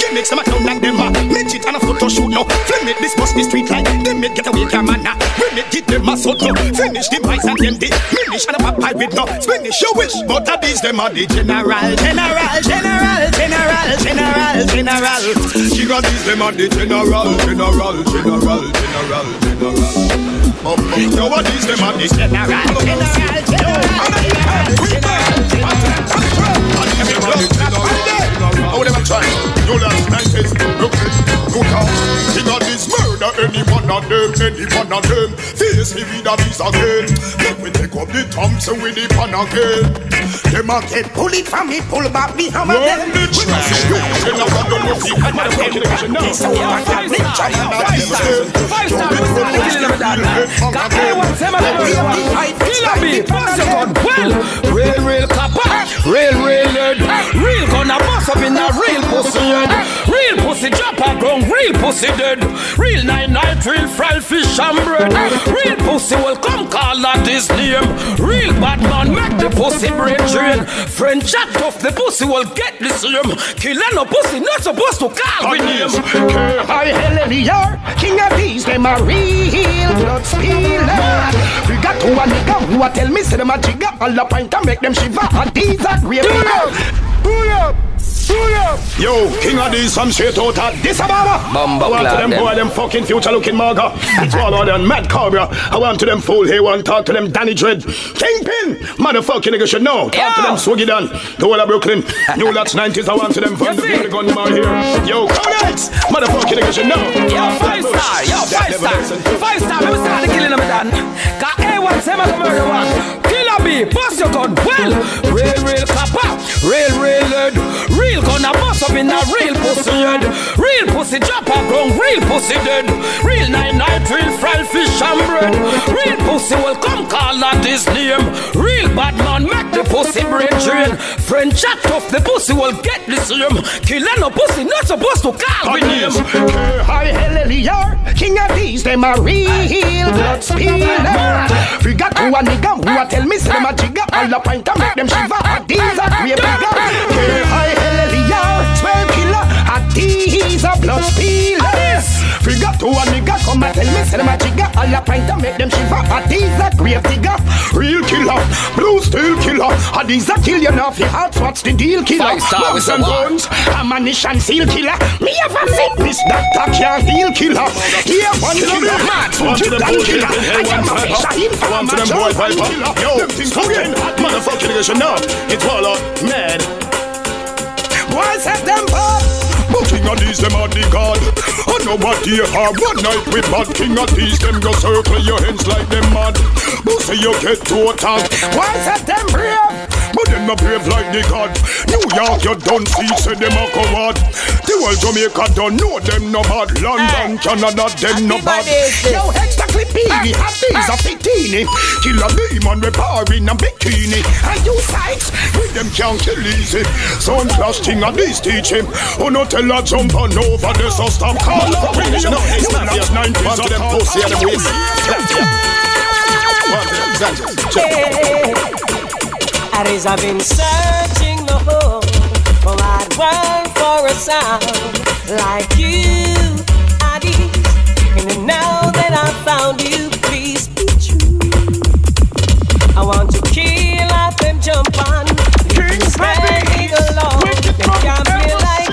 Gimmicks, them, I don't like them. Mitch it and a photo shoot, no. Flim it, this bust the street like them. Get away, come on now. When it get them a soto, finish the pies and them the finish and a papaya with no Spanish. You wish, but that is them are the general, general, general, general, general, general. She got these them are the general, general, general, general, general. Yo, what is them are the general, general, general. I would never try. You last 90s, look this, look out. He got this murder. Any one of them, face me with a piece again. Let me take up the Thompson with the pan again. Them a get bullied from me, pull back me hammer them. When the trash, you know I don't know the hammer them. This is what I'm saying. 5 stars, this is the real, real copper, real lead, real gonna bust up in a real pussy head. Real pussy drop a ground, real pussy dead, real night. Night, real fried fish and bread. Real pussy will come call at his name. Real bad man make the pussy brain drain. Friend chat off the pussy will get the same. Killing a pussy not supposed to call with him. Hi, hallelujah. King Addies, them a real blood spiller. We got to a nigga who a tell me say them a jigger. All the point and make them shiver. Addies are real. Yo, King Addies from straight out of Disababa. I want to them boy, them fucking future looking maga. It's all other than Mad Cobra. I want to them fool here and talk to them Danny Dread. Kingpin, motherfucking nigga should know. Talk to them Swiggy Dan, the whole of Brooklyn. New Lots 90s, I want to them from the bloody gunman here. Yo, Conex, motherfucking nigga should know. Yo, 5 star, yo, 5 star. 5 star, let me start the killing of me Dan. Got A1, same as the murder one. Killer B, bust your gun, well. Real copper, real lead. Real gonna bust up in a real pussy head. Real pussy drop a ground, real pussy dead. Real night, real fried fish and bread. Real pussy will come call at his name. Real bad man make the pussy brain drain. Friend chat off the pussy will get the same. Killing a pussy not supposed to call with him. Hi, hallelujah. King Addies, them a real blood spiller. We got to a nigga who a tell me say them a jigger. All the pint a make them shiver. Addies a way bigger. Hi, hallelujah. 12 killer. Addies a blood spiller. We got to a nigga, come and tell me, sell them a jigger. All a pint to make them shiver. Addies a grave digger. Real killer, blue steel killer. Addies a kill you now if your heart, what's the deal killer? 5 star with some guns, ammunition seal killer. Me ever seen this doctor can't heal killer. Here one killer, one to the bull killer. I am a fish, one to them boy viper. Yo, smoking, motherfucking nigga should know. It's all up, man. Boys have them pop. But King Addies, them are the god. I know what they are. One night with bad King Addies, them go circle your hands like them mad. But say you get to attack. Why set them brave? But them not brave like the god. New York, you don't see, say them a coward. The world Jamaica don't know them no bad. London, Canada, them no bad. Yo, extra clippy, Addies a bikini. Kill a demon, repair in a bikini. Are you psyched? With them can't kill easy. Son clash King Addies teach him. Oh no, tell a jump on over the so stop call up. We know it's not just 90s of them pussy and them waist. Addies, I've been searching the whole wide world for a sound like you, Addies. And now that I've found you, please be true. I want to kill off them jump on. King's Levy, wicked from Dennis Brown.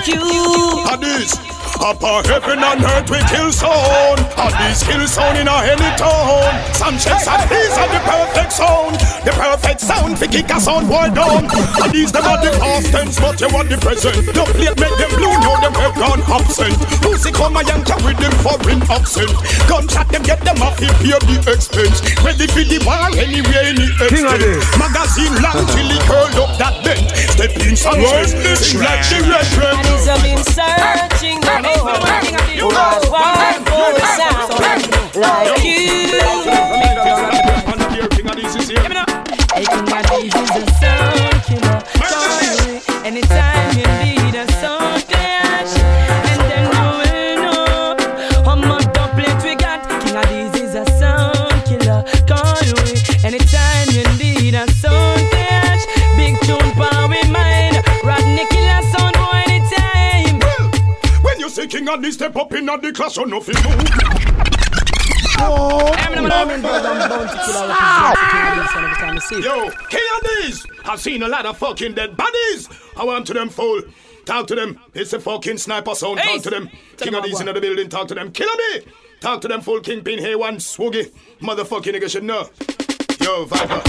Addies. Upper heaven and earth we kill sound. Addies kill sound in a any town. Some chefs and these are the perfect sound. The perfect sound for kick a sound world down. Addies them are the past tense but you want the present. The plate make them blue now them have gone absent. Music come a yank with them foreign accent. Gunshot them get them off here pay the expense. Ready for the war anywhere in the extent. Magazine long till he curled up that bent. Step in some words, sing like the restaurant. Addies have been searching the you know why for a sound like you. King Addies is a sound killer. Sorry, anytime you need a sound clash, and then we know how much doublet we got. King Addies is a sound killer. Call me anytime you need a sound clash. Big tune power with mine. Rodney killer sound boy anytime. When you see King Addies step up in the clash, you know fi move. Oh, yo, King Addies! I've seen a lot of fucking dead bodies. I want to them fool. Talk to them. It's a fucking sniper sound. Talk to them. King Addies in the building. Talk to them. Killer me. Talk to them fool. Kingpin here one swoogie. Motherfucking nigga should know. Yo, Viper.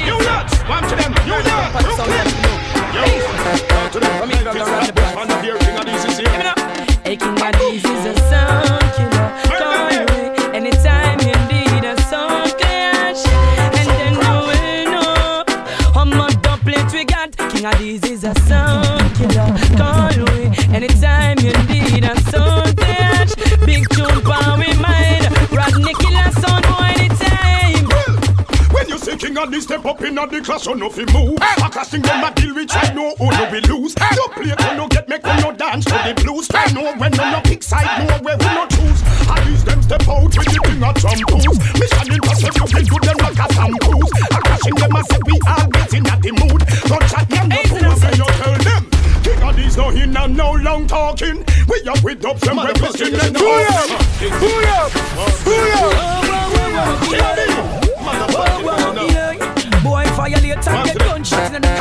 You nuts. One to them. You nuts. Yo, talk to them. King Addies is here. Hey, King Addies is a sound killer. Call me anytime you need a sound clash. And then you will know how much doublet we got. King Addies is a sound killer. Call me anytime you need a sound clash. Big tune power with mine. Rodney killer sound boy anytime. When you see King Addies step up in the clash, you know fi move. A clashing them a deal with I know who no we lose. No play to no get me no dance to the blues. I know when no pick side, no where we no choose. Addies them step out with the thing at some tools. Mission impossible, we do them like a Tom Cruise. A clashing them a say we all getting at the mood. Don't chat them no fools and you tell them. King Addies no in and no long talking. We up with dubs and representing them. Booyah! King Addies! Motherfucking boy, violate and get gunshots in the face.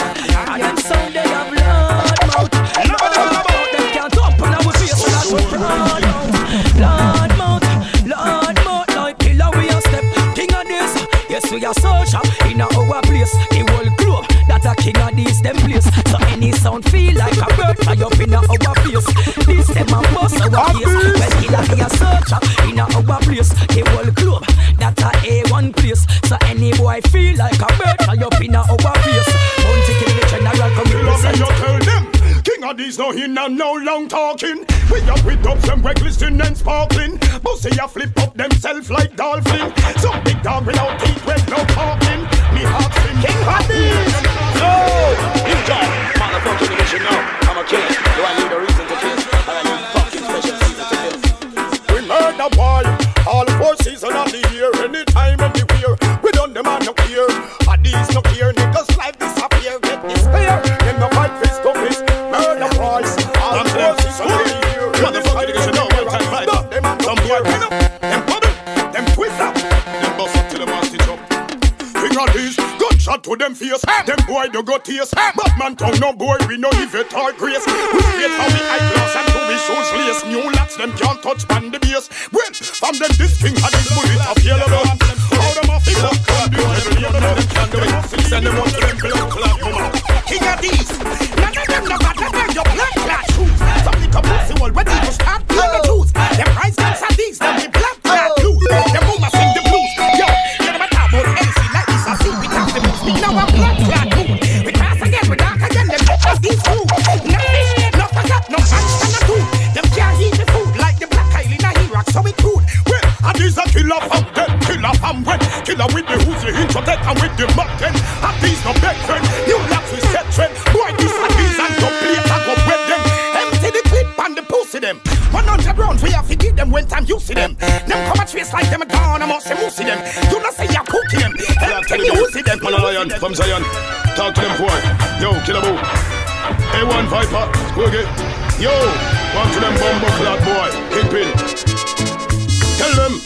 And them sound they have loud mouth. Them can't open our face. That's what proud mouth. Loud mouth, like killer we a step. King Addies, yes we a soldier in our place. The whole crew that a King Addies them place. So any sound feel like a bird fly up in our face. This them a bust our face. Well killer we a soldier in our place. The whole crew that a A1 place. So any boy feel like a bird fly up in our face. Bounty Killer general come represent. You tell them King Addies no in and no long talking. We up with dubs and glistening and sparkling. Bussy a flip up themself like dolphin. Some big dog without teeth with no talking. Me heart sing King Addies. Yo, you done motherfucking niggas you know I'm a killer. Do I need a reason to kill? And I need fucking special season to kill. We murder boy all 4 seasons of the year. Anytime, anywhere, we done them and no fear. Addies no fear, niggas life disappear. Get this clear, in the fight face to face. Murder price, all 4 seasons of the year. Motherfucker, niggas should know what I'm talking about. Them and no fear, them bubble, them twist up. Them bust up till them all stitch up. King Addies, gunshot to them fierce. Them boy do go tears. But man tongue no boy, we no give it our grace. We straight how we eye glass and to we shoes lace. New lads, them can't touch pan the base. Well, from them this King Addies bullet of yellow dog. How them off it up, can't do it. Them can't do it. Send them up to them below club, woman. King Addies, none of them no got to wear your black glass shoes. Some little pussy already to start to the juice. Them prize guns are these, them be black glass loose. Them mama sing the blues, yo. You're the matter about MC like this. I see we talk the most, now I'm black glass moon. We pass again, we dark again, them get us these food. No fish, no forgot, no punch and a dude. Them can't eat the food like the black eye in a hero, so it good. Well, Addies a killer from dead, killer from wet. Killer with the hoods, the hinge of death and with the mountain. Addies no big friend, new laps with set trend. Boy, this Addies and don't play it and go wet them. Empty the clip and the pussy them. 100 rounds, we have to give them when time you see them. Them come and trace like them a gun, I must say moosey them. You not say you're cooking them. Empty the hoods, them. Man a lion from Zion, talk to them boy. Yo, killer boo. A1 Viper, Squiggy. Yo, talk to them bomb buckler boy, Kingpin. Tell them.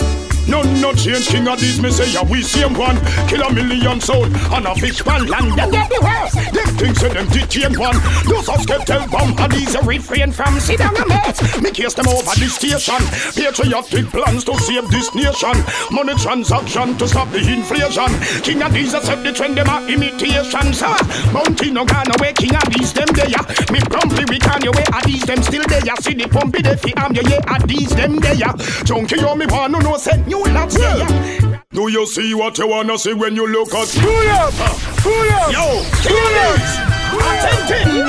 None no change, King Addies, me say, yeah, we same one. Kill a million soul and a fish pan. And them get the worst. Them things say them detained one. Those of skeptical bomb Addies a refrain from sit down and mate. Me case them over the station. Patriotic plans to save this nation. Money transaction to stop the inflation. King Addies accept the trend, them are imitations. Bounty no gone away, King Addies, them there. Me promptly we can your way, Addies, them still there. See the pumpy, they fi am, yeah, Addies, them there. Junkie, you me want to know, said you lot there. Do you see what you wanna see when you look at? Pull up! Yo, King Addies! Attending!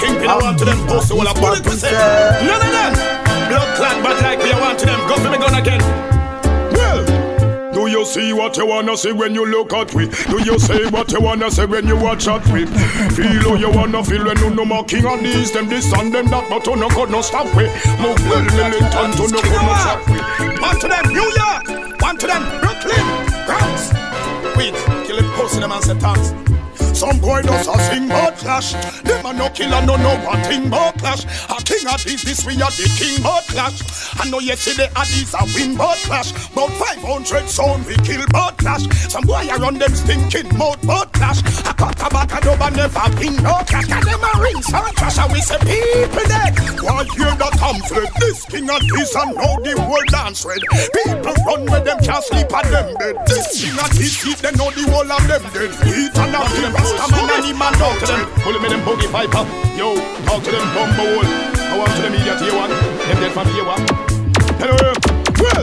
King Addies want to them boss who will have bullet to say. None of them! Blood clad, but like we want to them. Go for me gun again. Do you see what you wanna see when you look at we? Do you say what you wanna say when you watch at we? Feel how you wanna feel when you no more King Addies. Them this and them that, but you no could no stop we. Move well militant, you no could no stop we. One to them New York, one to them Brooklyn, France. Wait, kill it, post them and say thanks. Some boy does a sing more clash. Them a no killer, no know one thing more clash. A King Addies, this we are the king more clash. I know yesterday Addies a win more clash. About 500 sound we kill more clash. Some boy a run them stinking mode more clash. A cut a back a dub and never win no clash. And them a ring some trash and we say people dead. Why hear that pamphlet? This King Addies and now the world dance red. People run with them can't sleep at them bed. This King Addies eat they know the whole of them dead. Eat and a fever. Come on, any man, talk to them. Pull him in them boogie piper. Yo, talk to them bumbo wall. I want to them idiot here one. Them dead from here one. Hello, well.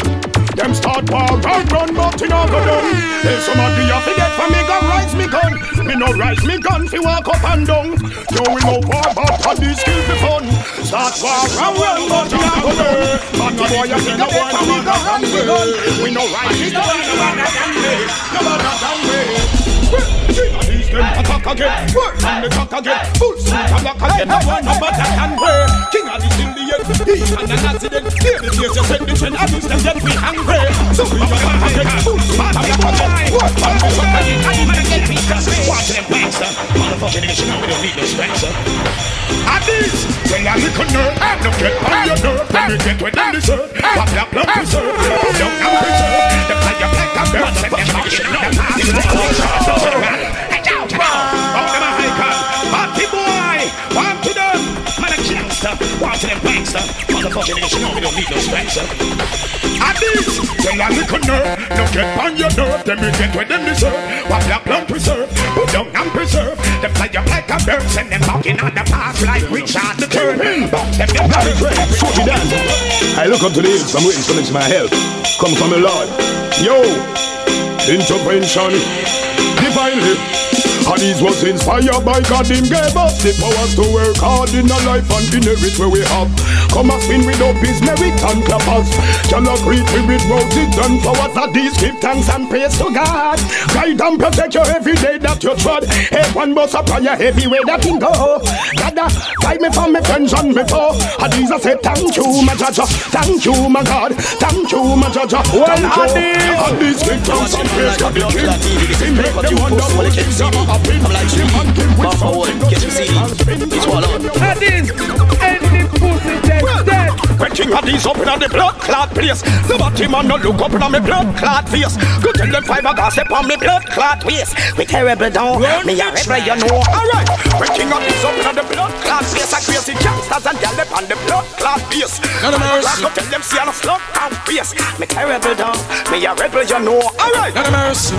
Them start war, right round, but in all of them. Hey, somebody have to get for me, go rise me gun. Me no rise me gun, fi walk up and down. No, we no war, but on this kill be fun. Start war, round round, but in all of them. But the boy has to get for me, go rise me gun. We no rise me gun, no matter how way. Attack again, work and the cock again. Full suit and lock again, no one number that can wear. King Addies in the air, he's an accident. Here the tears of sedition, Addies them get me hungry. So we are back again, full suit and lock again. Work and the cock again, Addies them get me hungry. Watch them blast them, motherfucking nation, now we don't need no sponsor. Addies, say I lick a nerve, I don't get on your nerve. Let me get with them deserve, pop that blood preserve. Pop that blood preserve, the player black and bear. But them nation, no, this is all shot. Watch them banks up, motherfucking nation, no, we don't need no strength up. Addies, tell a little nerve, don't get on your nerve, then we get what them deserve. What black plum preserve, put down and preserve. Them play up like a bird, send them walking on the path like Richard the Third. I look up to this, I'm waiting for this my help. Come from the Lord. Yo, intervention, divinely. Addies was inspired by God, him gave us the powers to work hard in a life and inherit where we have. Come and spin with up his merit and clappers. Shall agree with roses and flowers. Addies, give thanks and praise to God. Guide and protect you every day that you trod. Everyone must apply your heavy way that you go. Gather, guide me from my friends and my foe. Addies, I say thank you, my judge. Thank you, my God. Thank you, my judge. Well, Addies, give thanks and praise to the King. He made the wonderful things of our. I'm like you, off my wall, get you see, it's all on. Addies, end this pussy dead. When King Addies up in the blood clot place, nobody man no look up in my blood clot face. Go tell them five of us step on me blood clot waist. We terrible down, me a rebel you know. Alright, when King Addies up in the blood clot face, I crazy gangsters and gallop on the blood clot face. None of mercy. Go tell them see on a slug down face. Me terrible down, me a rebel you know. Alright, none of mercy.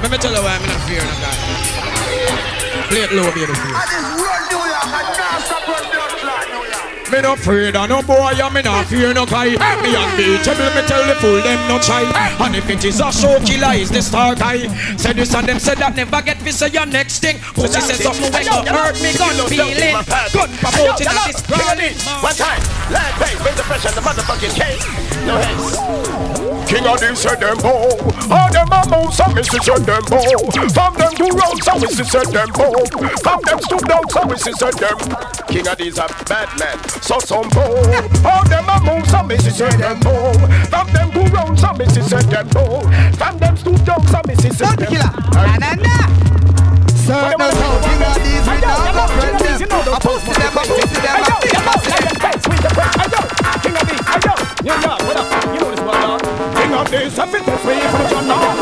Let me tell you why I'm not fearing of that. Play it low, baby. I just run New York, I can't stop run blood clot New York. Me no afraid of no boy, me no fear no guy. Me unbeatable, me tell the fool them no try. And if it is a show killer, is the star guy. Say this and them say that, never get this say your next thing. Pussy says something wake up, hurt me, gun peeling. Gun promoting and this crawling. One time, live play, with the pressure, the motherfucking case. No heads. King Addies said them bow. All them mammoths, some misses said them bow. From them two rounds, some misses said them bow. From them stood down, some misses said them. King Addies a bad man, so some bow. All them mammoths, some misses said them bow. From them two rounds, some misses said them bow. From them stood down, some misses said them bow. Sir, no, King Addies, we now go friend them. I post them, I post them, I post them. I post them, I post them. King Addies, I know. fit to free from John North.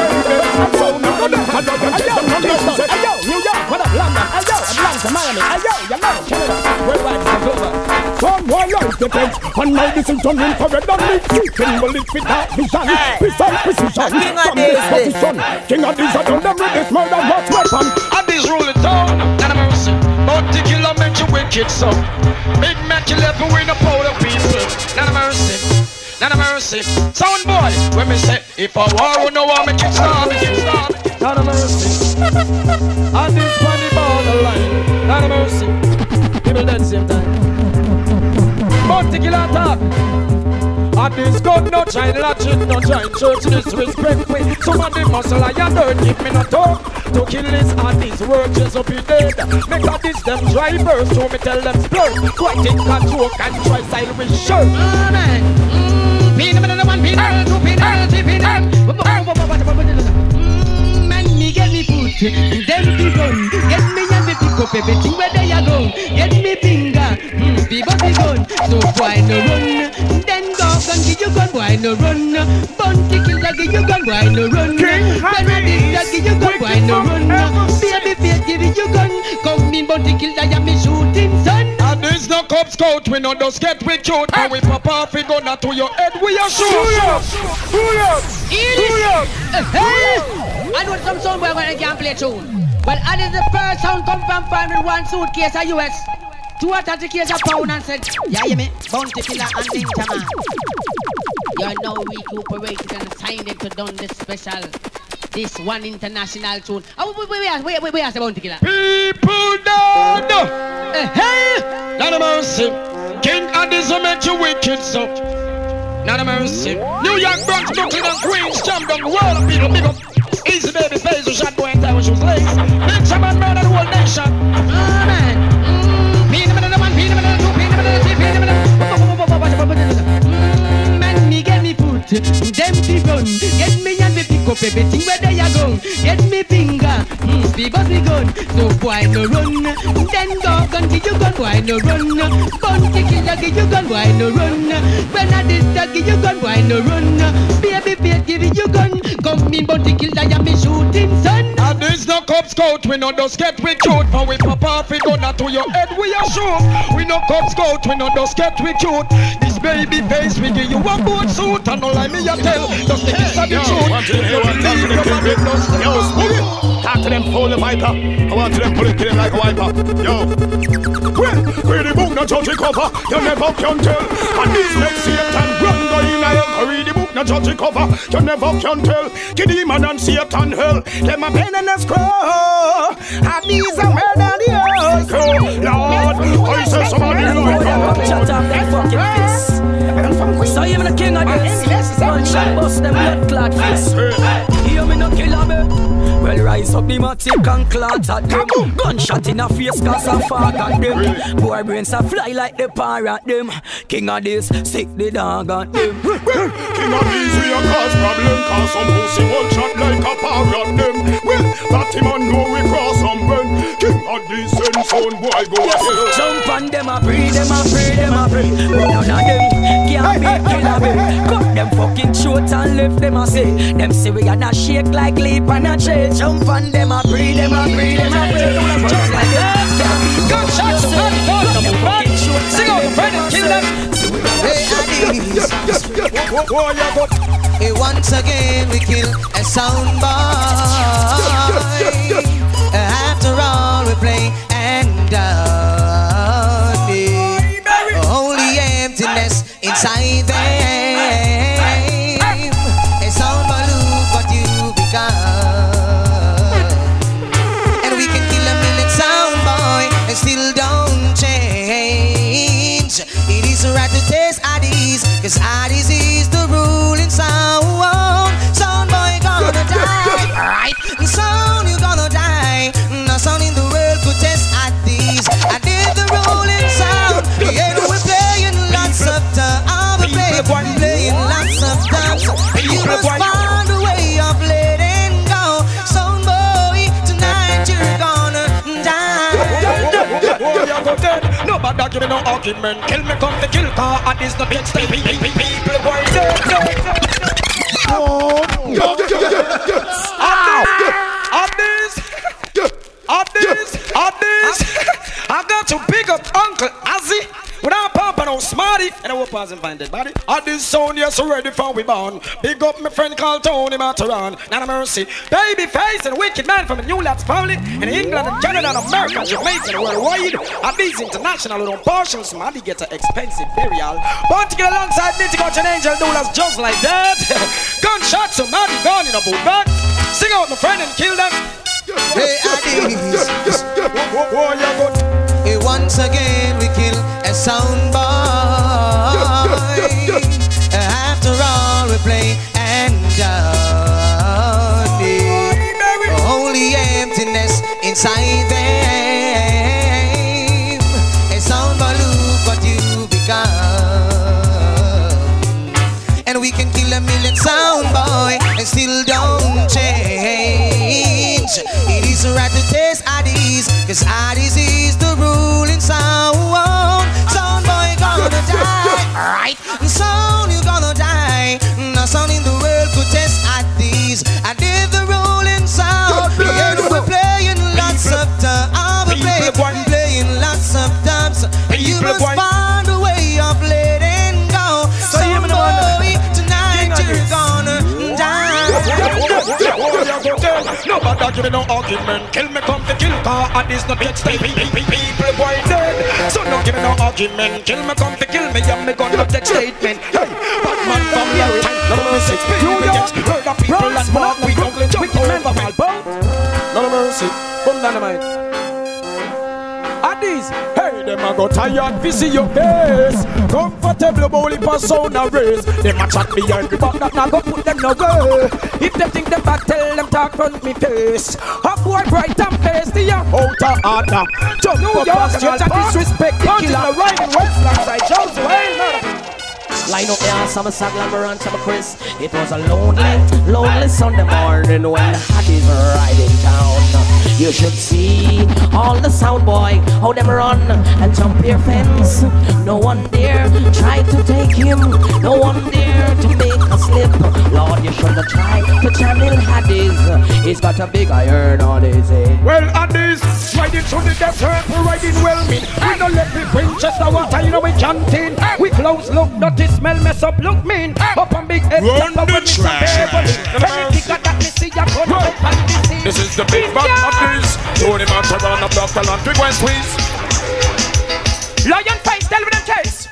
So no good. Ayo, New York, what up, London? Ayo, Atlanta, Miami. Ayo, you know, Canada, worldwide, global. From why I depend on my decision in forever. Me seeking will live without vision. Precise precision. From this position, King Addies, I don't know this murder. What's my fun? Addies rule it down. And I'm also Bounty Killer make you wicked, so Big Mac 11 win a pound of pieces. Not a mercy, not a mercy. Sound boy, when me say, if I war with no one, make it stop, make it stop. Not a mercy. And this funny borderline. Not a mercy. People dance same time. Bounty Killer talk. And this God no child, not shit, no child, church disrespect me. Some of the muscle I had heard, give me no talk. To kill this and these words is up you dead. Make a this them drivers, so me tell them splurge. Quite in control and try style with shirt. Peanut, one peanut, two peanut, three peanut. Man, me get me food, then be gone. Get me and me pick up everything where they are going. Get me finger, be body gone. So why no run? Then gun, give you gun, why no run? Bounty Killer, give you gun, why no run? King Addies, give you gun, why no run? Baby Face, give you gun. Come in, Bounty Killer, I am shooting son. And this no Cub Scout, we no just get with shoot. And we pop off, we go not to your head, we are shoot. Who up? I know some song where I can't play tune. Well, and is the first sound come from farming one suitcase of US. 230 case of pound and said, yeah, you mean Bounty Killer and Ninjaman. You know we cooperated and signed it to done this special, this one international tune. Oh, wait, ask the Bounty Killer. People don't know. Hey! Not a mercy. King Addies will make you wicked, so. Not a mercy. New York, Bronx, Brooklyn and Queens, jammed on the world of people, big up. Easy Baby Face, who shot boy and time when she was late. Ninjaman murdered the whole nation. Oh, man. Man, me get me food, them be run. Get me and me pick up everything where they are going. Get me finger, be bossy gun. So why no run? Then go gun, give you gun, why no run? Bounty Killer, give you gun, why no run? When I did give you gun, why no run? Baby Face, give you gun. Come in, Bounty Killer, I am shooting son. And this no Cub Scout, we no just get with shoot. For we pop off, we go not to your head, we are shoot. We no Cub Scout, we no just get with shoot. This Baby Face, we give you a good suit. And all I mean, you tell, just take this of the truth. You believe your family does. Yo, spook it. Talk to them, fool the viper. I want to them, pull it, kill it like a wiper. Yo. Quit the book, no judge cover. You never can tell. And this next Satan, run go in a hell. Read the book, no judge cover. You never can tell. Demon and Satan hell. Let my pen and a scroll. And these are murder the earth. Lord, I say somebody who will come. Shut up, that fucking fist. So even the King Addies, gunshot bust them blood clot fist. Hear me no kill a bit. Well, rise up the matic and clout at them. Gunshot in a face, cause I fog at them. Boy brains a fly like the parrot them. King Addies, sick the dog at them. King Addies, we a cause problem. Cause some pussy one shot like a parrot them. Well, that him and know we cross some men. King Addies send sound boy go ahead. Jump on them a breathe, them a pray, them a pray. But none of them can't be killer me. Cut them fucking short and left them a say. Them say we gonna shake like leap and a tree. Jump on them, I breathe them, I breathe them, I breathe them. Just like that, they'll be gunshots to party, party, party. Sing out the friend and kill them. Hey, Addies. Hey, once again we kill a sound boy. After all we play and die. Only emptiness inside them. A sound boy, look what you become. Still don't change. It is right to taste Addies, cause Addies is the ruling sound. Sound boy gonna die, right? Sound you gonna die. No sound in the world could taste Addies. I did the ruling sound. Yeah, we're playing lots of time. I'll be playing lots of times. You must find a way of letting go. Sound boy, tonight you're gonna die. No bad dog, give me no argument. Kill me, come to kill car. And this the big stay. People, why? No. I got to pick up Uncle Ozzy without Papa no smarty. And I will pass and find that body. Addies sound, yes, ready for we born. Big up my friend called Tony Matteran. Not a mercy. Baby Face and Wicked Man from the New Lads family. In England and Canada and America, Jamaica, worldwide. Addies International, little portions. Maddie gets an expensive burial. Bounty Killer alongside Mythical and Angel Doulas just like that. Gunshots to Maddie gone in a boot back. Sing out my friend and kill them. Hey, Addies. Oh, you're good. Hey, once again, we kill a sound boy. After all, we play and dirty. Only emptiness inside them. A sound boy, look what you become. And we can kill a million sound boy and still don't change. It is right to taste Addies, cause Addies is the ruling sound. Sound boy gonna die, right? Sound you gonna die. No sound in the world could taste Addies. Addies the ruling sound. Yeah, we're playing lots of times. I'll be playing lots of times. You must find a way of letting go. Sound boy, tonight you're gonna die. No bad dog, give me no argument. Kill me, come to kill car, and it's not yet stay. People boy dead. So don't give me no argument. Kill me, come to kill me, and me gonna take statement. Hey, bad man from your time. No mercy, you just heard of people that walk. We don't let you over my boat. No mercy, from Dynamite Addies. Hey, them a go tired, we see your face. Comfortable bowling for sound a race. Them a chat behind the back, that now go put them no go. If they think them back, tell them talk front me face. Hot boy bright and face, the outer order. Jump up past you, that disrespect the killer. Right in Westland side, Jones Wayne. Line up the ass of a Saglammer and some Chris. It was a lonely, lonely Sunday morning when Addies were riding town. You should see all the sound boy, how them run and jump your fence. No one dare try to take him, no one dare to make a slip. Lord, you should have tried to channel Addies. He's got a big iron on his head. Well, Addies, riding through the desert, we're riding well mean. We don't let the Winchester water, you know we chanting. We close look, dirty smell, mess up, look mean. Up on big head, run the trash. This is the big bad. Tony Matteran of Dr. Landry West Wheeze. Lion face, tell me them case.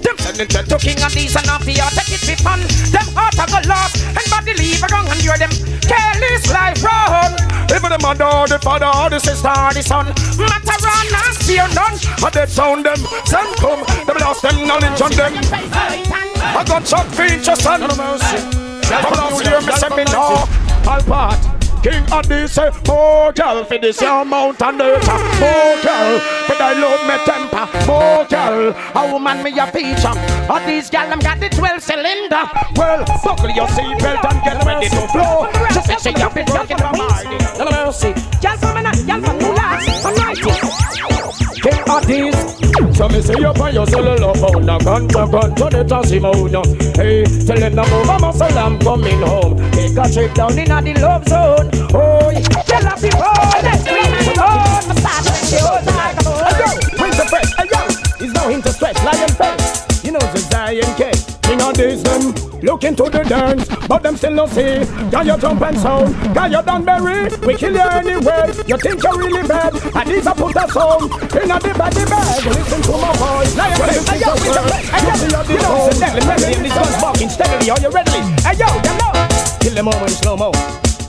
Them sending them to King Addies and off the yard, take it with fun. Them heart have got lost and body leave a gong and you're them careless life run. Even the mother, the father, the sister, the son. Matteran and fear none. And they sound them, some come. Them lost them knowledge on them. I got some feature son. No mercy. Come down here, me send me now. I'll part. King Addies, more girl for this your mountain dirt. More girl, but I love my temper. More girl, a woman me a feature. Addies girl, I'm got the 12-cylinder. Well, buckle your seatbelt and get ready to blow. Just say you have been working for me. No mercy, girl for me not, girl for me last. I'm right. King Addies. So me see you by your cellular phone. Now gun to the Tassimono. Hey, tell them now mama say I'm coming home. Take a trip down in the love zone. Oh, tell us people let's go. It's now him to stretch, lion face. You know the dying case. King Addies them, look into the dance, but them still no see. Got your jump and sound, got your Danbury, we kill you anyway. You think you're really bad, Addies I put a song in a deep body bag. Listen to my voice, now you're ready. Hey yo, it's a place, hey yo, you know it's a deadly melody. And this gun's barking steadily, are you ready? Hey yo, them up, kill them all in slow-mo.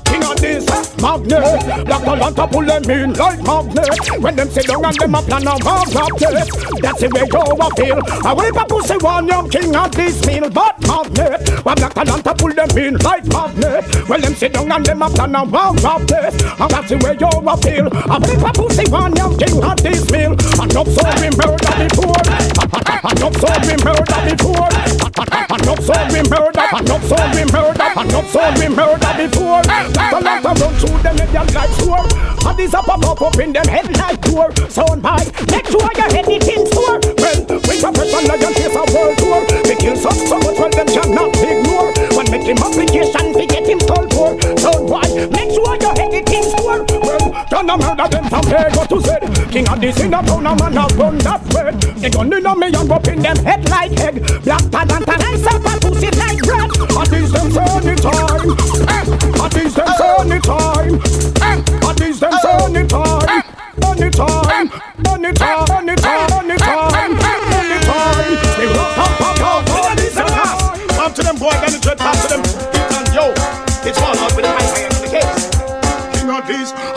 King Addies, magnet, black Atlanta pull them in like magnet. When them sit down and them a plan on magnet, that's the way you a feel. I whip a pussy one young King Addies meal, but magnet. When black Atlanta pull them in like magnet, when them sit down and them a plan on magnet, and that's the way you a feel. I whip a pussy one young King Addies meal. And up so we murder before, and up so we murder before, and up so we murder, and up so we murder, and up so we murder before. The light I run through them if you're like sure. Addies up and up in them head like door. Sound by, make sure you head it in store. Well, we professional lion face a world tour. We kill some so much well them cannot ignore. One make him application, we get him to inna murder them from A go to Z. King Addies inna town, a man a gun that spread. The gun inna me and go pin them head like egg. Black tarantan and supper pussy like bread. Addies them sunny time. Addies them sunny time. Addies them sunny time. Sunny time. Sunny time. Sunny time. Sunny time. Sunny time. They rock and pop out. Come to them boy, then the dread pass to them. Hit and yo, it's all out with the high hand.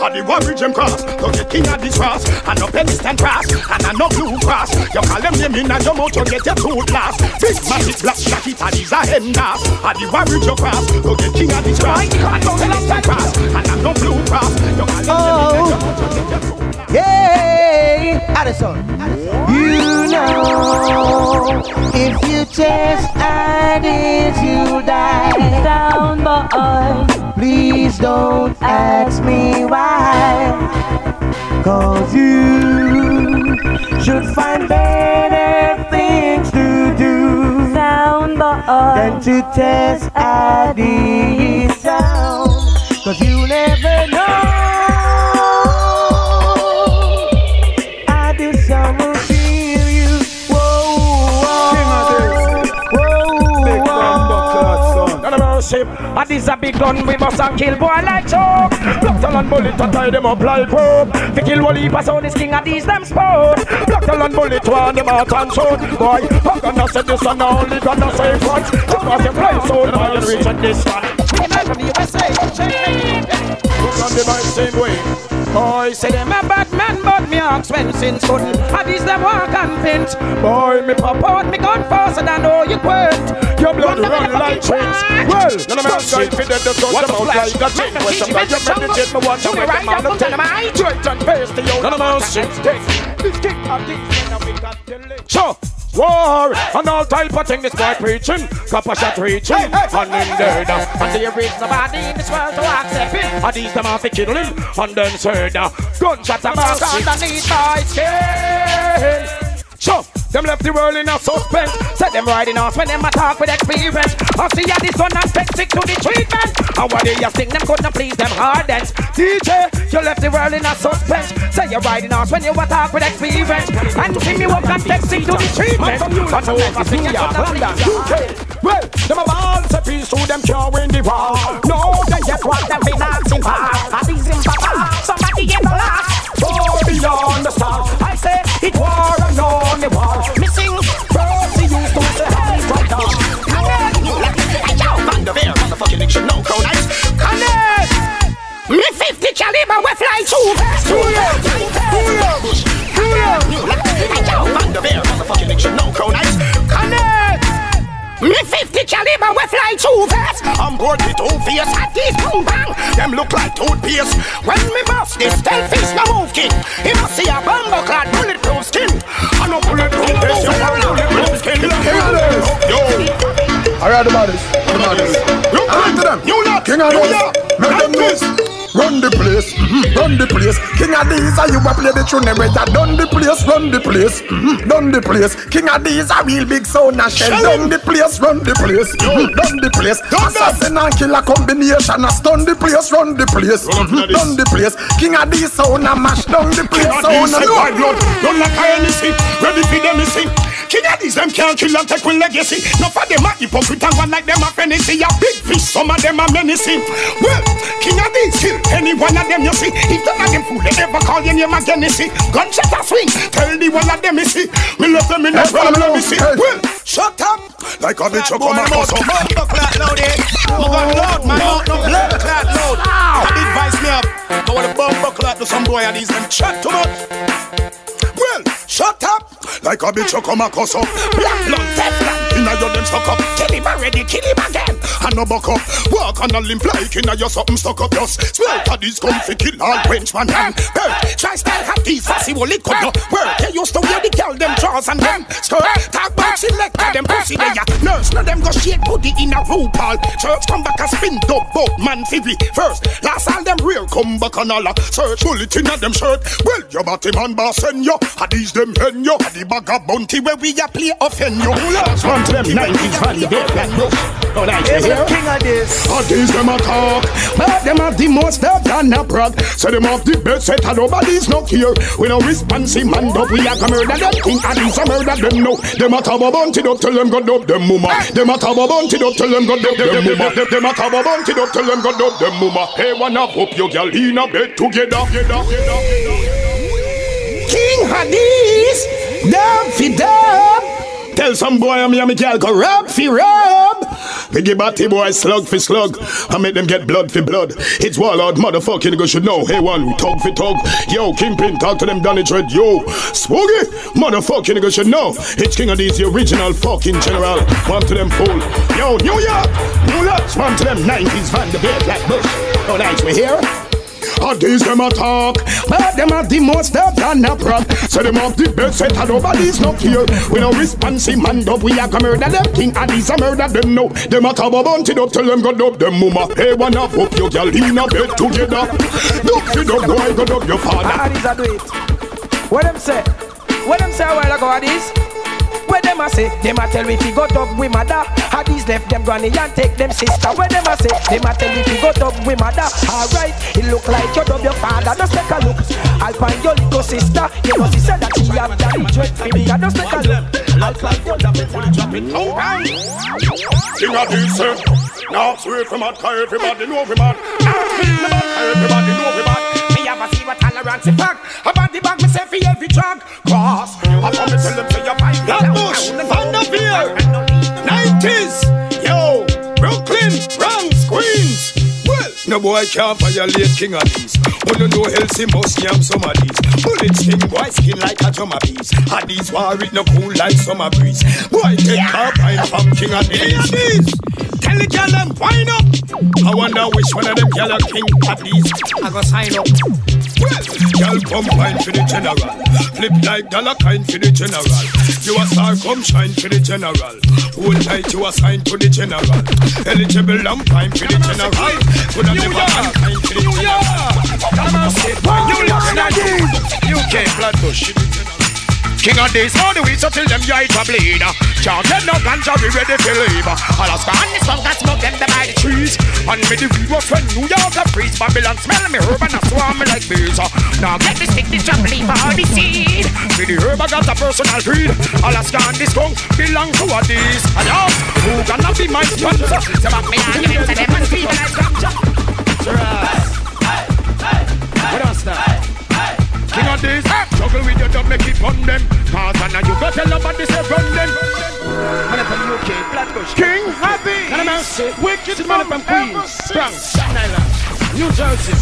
And the worry them cross, don't get King Addies cross. And no penny stand cross, and no blue cross. You call them name in and your mouth, you get your food last. This man is black jacket and he's a hendas. And the worry you cross, don't get King Addies cross. And no penny stand cross, and no blue cross. You call them name in and your mouth, you get your food last. Hey, Addison, you know if you chase Addies, you'll die. Down boy. Please don't ask me why, 'cause you should find better things to do, sound boy, than to test Addies' sound, 'cause you never know Addies' sound will kill you. Whoa, whoa, whoa, Addies a big gun with us and kill boy like choke. Blocked and bullet to tie them up like rope. To kill Wally pass on this King Addies them sport. Blocked and bullet to hand them out and shoot. Boy, I'm gonna say this and I only gonna say once. Because you play so now you're reaching this one. We man from the USA, we run the mind same way. Boy, say them a bad man but me ask when since good. Addies them walk and paint. Boy, me pop out me gun faster than all you quit. Your blood run like trains. Well, none of us guys fit the guns about like a chain. When some guys are meditate, me want to make them out of ten. Straight and fast, the old us shit. This King Addies, now we got the list. Sure, war, and all type of thing this boy preaching. Copper shot reaching, unhindered. And there is nobody in this world to accept it. Addies them off to kill him, and then serve. Gunshots are marked underneath my skin. Sure, them left the world in a suspense. Set them riding off when them attack with experience. I see ya this one and stick to the treatment. And what do you think them couldn't please them hardens? DJ, you left the world in a suspense. Say you're riding off when you attack with experience. And see me walk and stick to the treatment. But no one see ya abandon. Well, them a ball set piece to them can't win the war. No, they just want them been asking for. And these in Papa, somebody get the last. Go beyond the stars. I say it war and no. Missing first, he used to say, Addies right down. Van de Veer, motherfucking nation, no crown ice. Garnett! Me 50 caliber, we fly too fast. Van de Veer, motherfucking nation, no crown ice. Garnett! Me 50 caliber, we fly too fast. I'm bored with obvious Addies, boom bang. Them look like toothpaste. When me boss this stealth is no move king. He must see a bumbo clad bulletproof skin. I know bulletproof this, you know bulletproof skin. Yo, alright about this, about this. Look into them, you lot, King Addies, make them this. Run the place, run the place. King Addies, are you a play the tune and done the place, run the place, done the place. King Addies, a real big sound and shell. Done the place, run the place, done the place. Assassin and killer combination, a stun the place, run the place, done the place. King Addies, sound and mash down the place. King Addies, set my blood, don't like I anything. Ready for them to sing. King Addies, them can't kill and take with legacy. No for them a hypocrite and one like them a fantasy. A big fish, some of them a menacing. Well, King Addies, kill any one of them you see. If none of them fool, they ever call your name again, you see. Gunshot a swing, tell the one of them you see. We love them in the problem, let me see. Well, shut up. Like a bitch, you come and go so. Mother clap loud, eh? Oh God, Lord, my mouth no blood clap loud. Addies vice me up. Go with a bumper clap to some boy Addies them shut them up. Well, shut up. Like a bitch, you come and go so. Black blood, Teflon, inna your them stuck up. Kill him already, kill him again. And no buck up, walk on a limp like inna your something stuck up. Just smell Addies come fi kill all Frenchman them. Hey, try style Addies, fussy wallet cut no. Well, they used to wear the girl them drawers and them skirt. Talk back select them pussy there. Nurse, no them go shake booty in a root hall. Church come back a spin dub boat man fivvy. First, last all them real come back and all. Search bullet in a them shirt. Well, your body man boss send you. Addies them hen you. Addies bag a bounty where we a play offend you. Last one to them 90s value they plan you. Oh, nice to hear. King Addies. Addies them a talk. But them have the most dub than a brag. So them have the best set and nobody's not here. We no responsive man dub. We a come murder them. King Addies a murder them now. Them a tab a bounty dub till them got dub them mumma. Them a tab a bounty dub till them got dub them mumma. Them a tab a bounty dub till them got dub them mumma. Hey, wanna hope your girl in a bed together. King Addies, dub fi dub. Tell some boy I'm yummy girl go rub fi rub. Biggie batty boy slug fi slug. I make them get blood fi blood. It's warlord motherfucking go should know. Hey one tug fi tug. Yo Kingpin talk to them down the tread. Yo Spooky motherfucking go should know. It's King Addies the original fucking general. One to them fool. Yo New York, New York. One to them 90s Van de Beer Black Bush. Oh nice we here. Addies them a talk, but them have the most dub than a prop. So them have the best set and nobody's not here. We no responsive man dub, we a go murder them. King Addies a murder them now. Them a tab a bounty dub till them go dub them mumma. Hey wanna fuck your girl in a bed together. Dub fi dub boy go dub your father. Addies a do it. What them say? What them say a while ago Addies? Where them a say, them a tell if he got up with mother. Addies left them granny and take them sister. Where them a say, them a tell if he got up with mother. Alright, it look like you dub your father. Just take a look, I'll find your little sister. You know she said that she have that dread for me. Just take a look, I'll find your little sister. Alright, King Addies say, now sweet for mad, cause everybody know we mad. Now sweet for mad, cause everybody know we mad. Me have a zero tolerance in fact. About the bag, me say for every drug. Cause, I promise tell them to your mind. Vanderveer, 90s, yo, Brooklyn, Bronx, Queens. Well, no boy can't violate King Addies. Who don't know healthy must yam some Addies. Bullet skin, boy skin like a drummer piece. Addies war it no cool like summer breeze. Boy take carbine from King Addies. Tell the girl them wind up. I wonder which one of them girl are King Addies. I go sign up. Well, girl come fine for the general. Flip like dollar kind for the general. You a star come shine for the general. Whole night you a sign to the general. Eligible and fine for the general. Could have never been fine for the general. Come on, sit down. You look at this. UK Flatbush. King Addies, all the way so till them yite a bleed. Charted no ganja, we ready to leave. Alaska and the skunk and smoke them by the trees. And me the weed was when New York a freeze. Babylon smell me herb and I swarm me like bees. Now get the stick, the trap, leave all the seed. Me the herb I got a personal creed. Alaska and the skunk belong to Addies. And now, who gonna be my sponsor? So back me arguments and them and speed and I ganja. Hey, what else now? King Addies, juggle with your dub, make it on them. Cause I know you got tell nobody say run them. Man from UK, Flatbush, King Addies, Canada, wicked man from Queens, Bronx, Staten Island, New Jersey,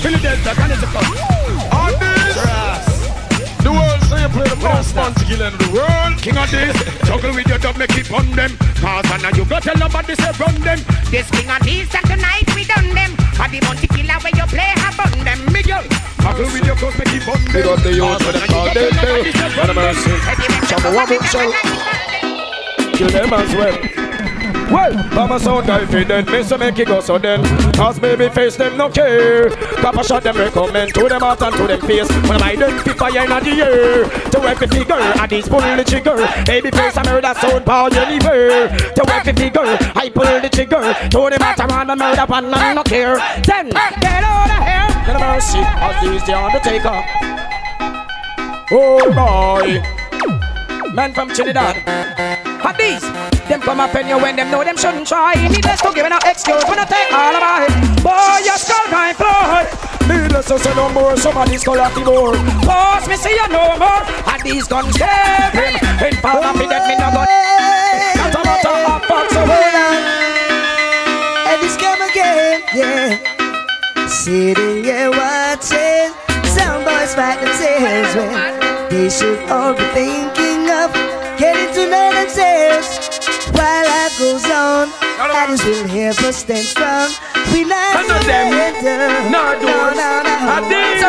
Philadelphia, Connecticut. Addies, the world say you play the most fun to kill in the world. King Addies, juggle with your dub, make it on them. Cause I know you got tell nobody say run them. This King Addies and tonight we done them. At the Bounty Killer where you play, have on them, Miguel. With your clothes, make it bump. Big up the youth for them call dead day. And a mercy. Some of them shall kill them as well. Well, Papa sound die for them. Mr. Make it go so then. Cause Baby Face them no care. Papa shot them recommend. To them out and to them face. When I identify in a year. To work the figure, Addies pull the trigger. Baby Face I murder sound power anywhere. To work the figure, I pull the trigger. To them out and I murder one and no care. Then, get out of here. Let them see Addies the Undertaker. Oh boy, man from Trinidad. Addies, them come up in you when them know them shouldn't try. Needless to give an excuse when I take all about it. Boy, your skull can't flood. Needless to say no more, somebody's gonna have to go. Cause me see you no more, Addies gon' save him. In power me that me no gun. That's a lot of fucks away. And this game again, yeah. Sitting here watching some boys fight themselves when they should all be thinking of getting to know themselves. While life goes on, Addies will help us stand strong. We not surrender. No, no, no, no. Addies.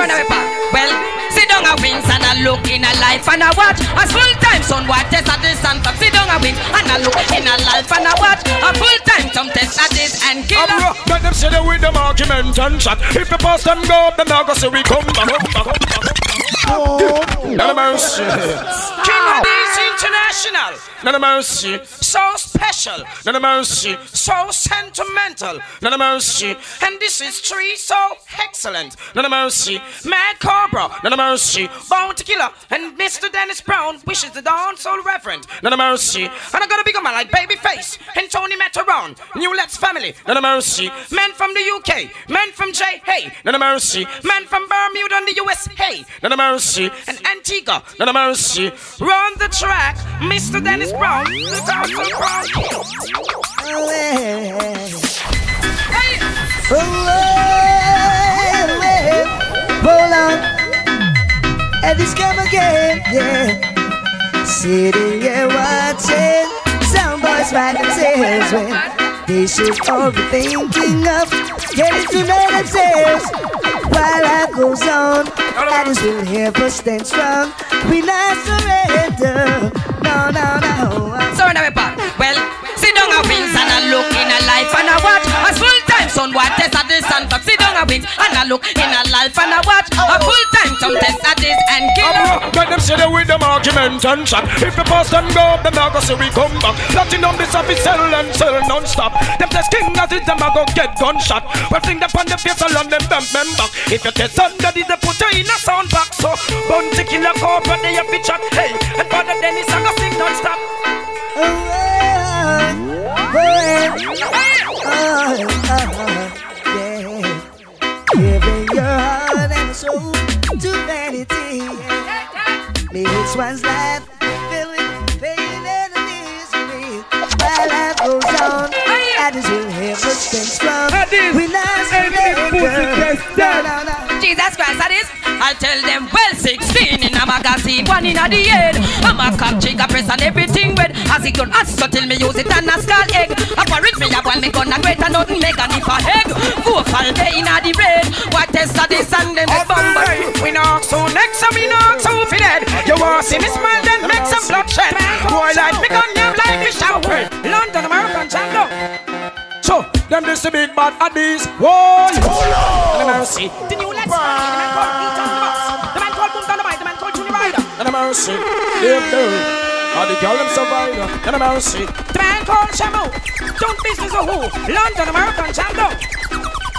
Well, sit down. down a wings and I look in a life and I watch. A full-time son watch test at this and come sit down a wings and I look in a life and I watch. A full-time some test at this and kill her. Let them sit there with them argument and chat. If you pass them go up, then I'll go see we come Elements. King Addies International. None of mercy. So special. None of mercy. So sentimental. None of mercy. And this is three so excellent. None of mercy. Mad Cobra. None of mercy. Bounty Killer. And Mr. Dennis Brown wishes the darn soul reverend. None of mercy. And I got a bigger man like Baby Face and Tony Matteran. New Let's Family. None of mercy. Men from the UK. Men from J.A. None of mercy. Men from Bermuda and the USA. None of mercy. And Antigua. None of mercy. Run the track, Mr. Dennis Brown. Hold on, and this come again, yeah. Sitting here watching some boys find themselves when they should all be thinking of getting to know themselves. While life goes on, and this will help us stand strong. We not surrender. No, no, no. So now we part. Well, sit down a wings and I look in a life and I watch. A full time son watch test at this and sit down a wings and I look in a life and I watch. A full time some test at this and kill. Let them sit there with them argument and chat. If the boss don't go, them now go see we come back. Platinum this up is sell and sell non-stop. Them test King Addies, them I go get gunshot. Well, fling them on the face along them bump them back. If you test somebody, they put you in a sound box. So Bounty Killer Cobra, they have bitch chat. Hey, and Father Dennis, I go sing non-stop. Giving your heart and soul to vanity, yeah. Makes one's life filled with pain and misery. While life goes on, Addies will help us stand strong. We last forever. Jesus Christ, Addies. I tell them, well, 16 in a magazine, one in a the head. I'm a cock, chica, press and everything red. As it gun, ask so till me use it and a skull egg. I for it, me a one, me gun a greater nothing make an if a egg. Four fall day in a the red. What test are this and them a bomb? We knock so next, so we knock so for dead. You want see me smile, then make some bloodshed. Boy, like me gun, you like me shout. London, American, Chandler. So, them this the big bad Addies. Whoa! Mercy. The new Let's Family, the man called Peter Dutch, the man called Boom Dynamite, the man called Junior Rider. And a mercy. Live Perry. All the girl them survivor. And a mercy. The man called Shamu. Don't business a who. London, American, Chandler.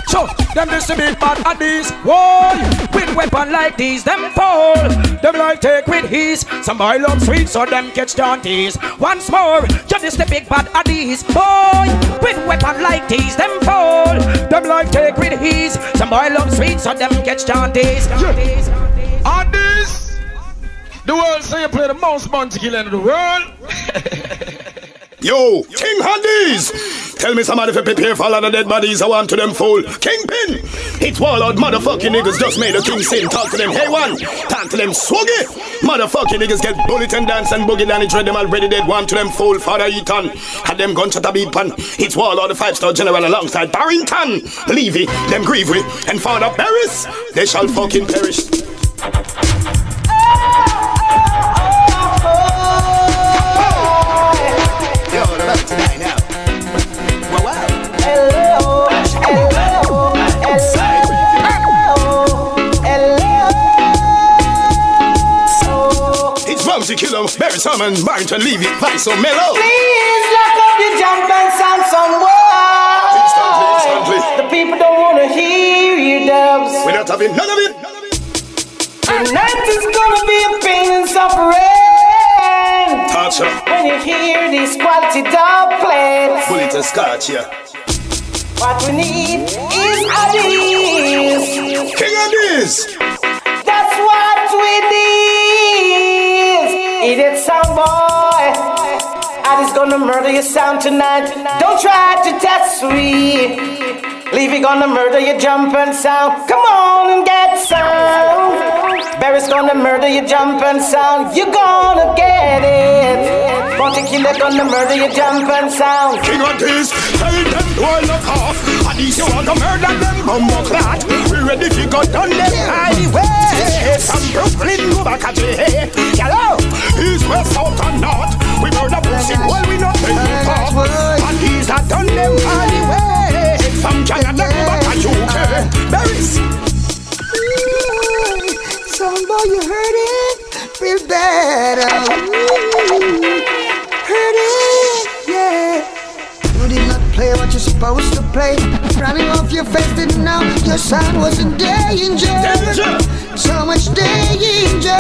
So, them this the big bad Addies. Whoa! With weapon like these, them fall. Them like take with ease. Some boy love sweet, so them catch daunties. Once more, just this the big bad Addies. Boy! With weapon like these, them fall. Them like take with ease. Some boy love sweet, so them catch daunties. Addies! The world say you play the most Bounty Killer in the world. Yo, King Addies! Tell me somebody if you prepare for all of the dead bodies I want to them fool. Kingpin! It wallowed motherfucking niggas just made a king sin. Talk to them, hey one! Talk to them, swoggy! Motherfucking niggas get bullet and dance and boogie down. It read them already dead, want to them fool. Father Eaton had them gunshot a beat pan. It's wallowed the five-star general alongside Barrington Levy, them grieve with, and Father Barry. They shall fucking perish. Killer, Barry Salmon, Barrington Levy, Vice so mellow. Please lock up your jump and sound somewhere. The people don't want to hear you dubs. We're not having none of it. Tonight is gonna be a pain and suffering. Torture. When you hear these quality dub plates. Bullet and scotch, yeah. What we need is Addies. King Addies. That's what we need. Eat it, sound boy. Addies gonna murder your sound tonight. Don't try to test me. Levy gonna murder your jumpin' sound. Come on and get sound. Barry's gonna murder your jumpin' sound. You're gonna get it. Bounty Killer gonna murder your jumpin' sound. King Addies, Well, look off. Addies, you want to murder them, bumbo clat. We ready to go down them highway. From Brooklyn, go back at the yellow. East, west, south, and north. We murder bullshit while we not pay the cost. Addies are down them highway. From Canada, go back at UK. Berries. Somebody, you heard it? Feel better. Heard it, yeah. You did not play what you're supposed to play. Running off your face, didn't know your son was in danger. So much danger.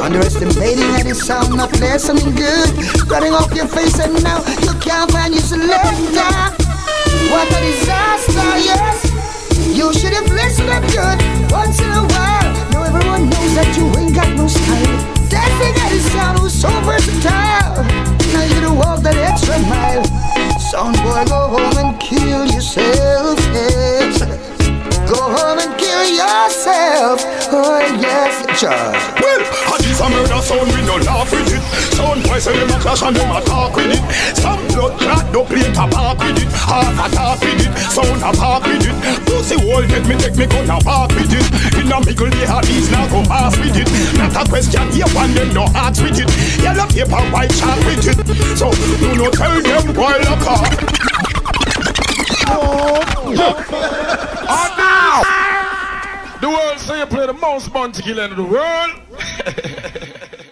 Underestimating that it sound not fair, something good. Running off your face and now you can't find your selector. What a disaster, yes. You should have listened good once in a while. Everyone knows that you ain't got no style. That thing that is sound was so versatile. Now you to walk that extra mile. Sound boy, go home and kill yourself. Yes. Go home and kill yourself. Oh yes, charge. Well, Addies a murder sound, we no laugh with it. Sound boy say them a clash and them a talk with it. Some blood clot, no plate a bark with it. Half a talk with it, sound a bark with it. Pussy wall get me, take me gun a bark with it. No mickle they have these now go pass with it. Not a question here, one them no ask with it. Yellow paper white chat with it. So do not tell them why look up. Oh now! The world say you play the most Bounty Killer in the world.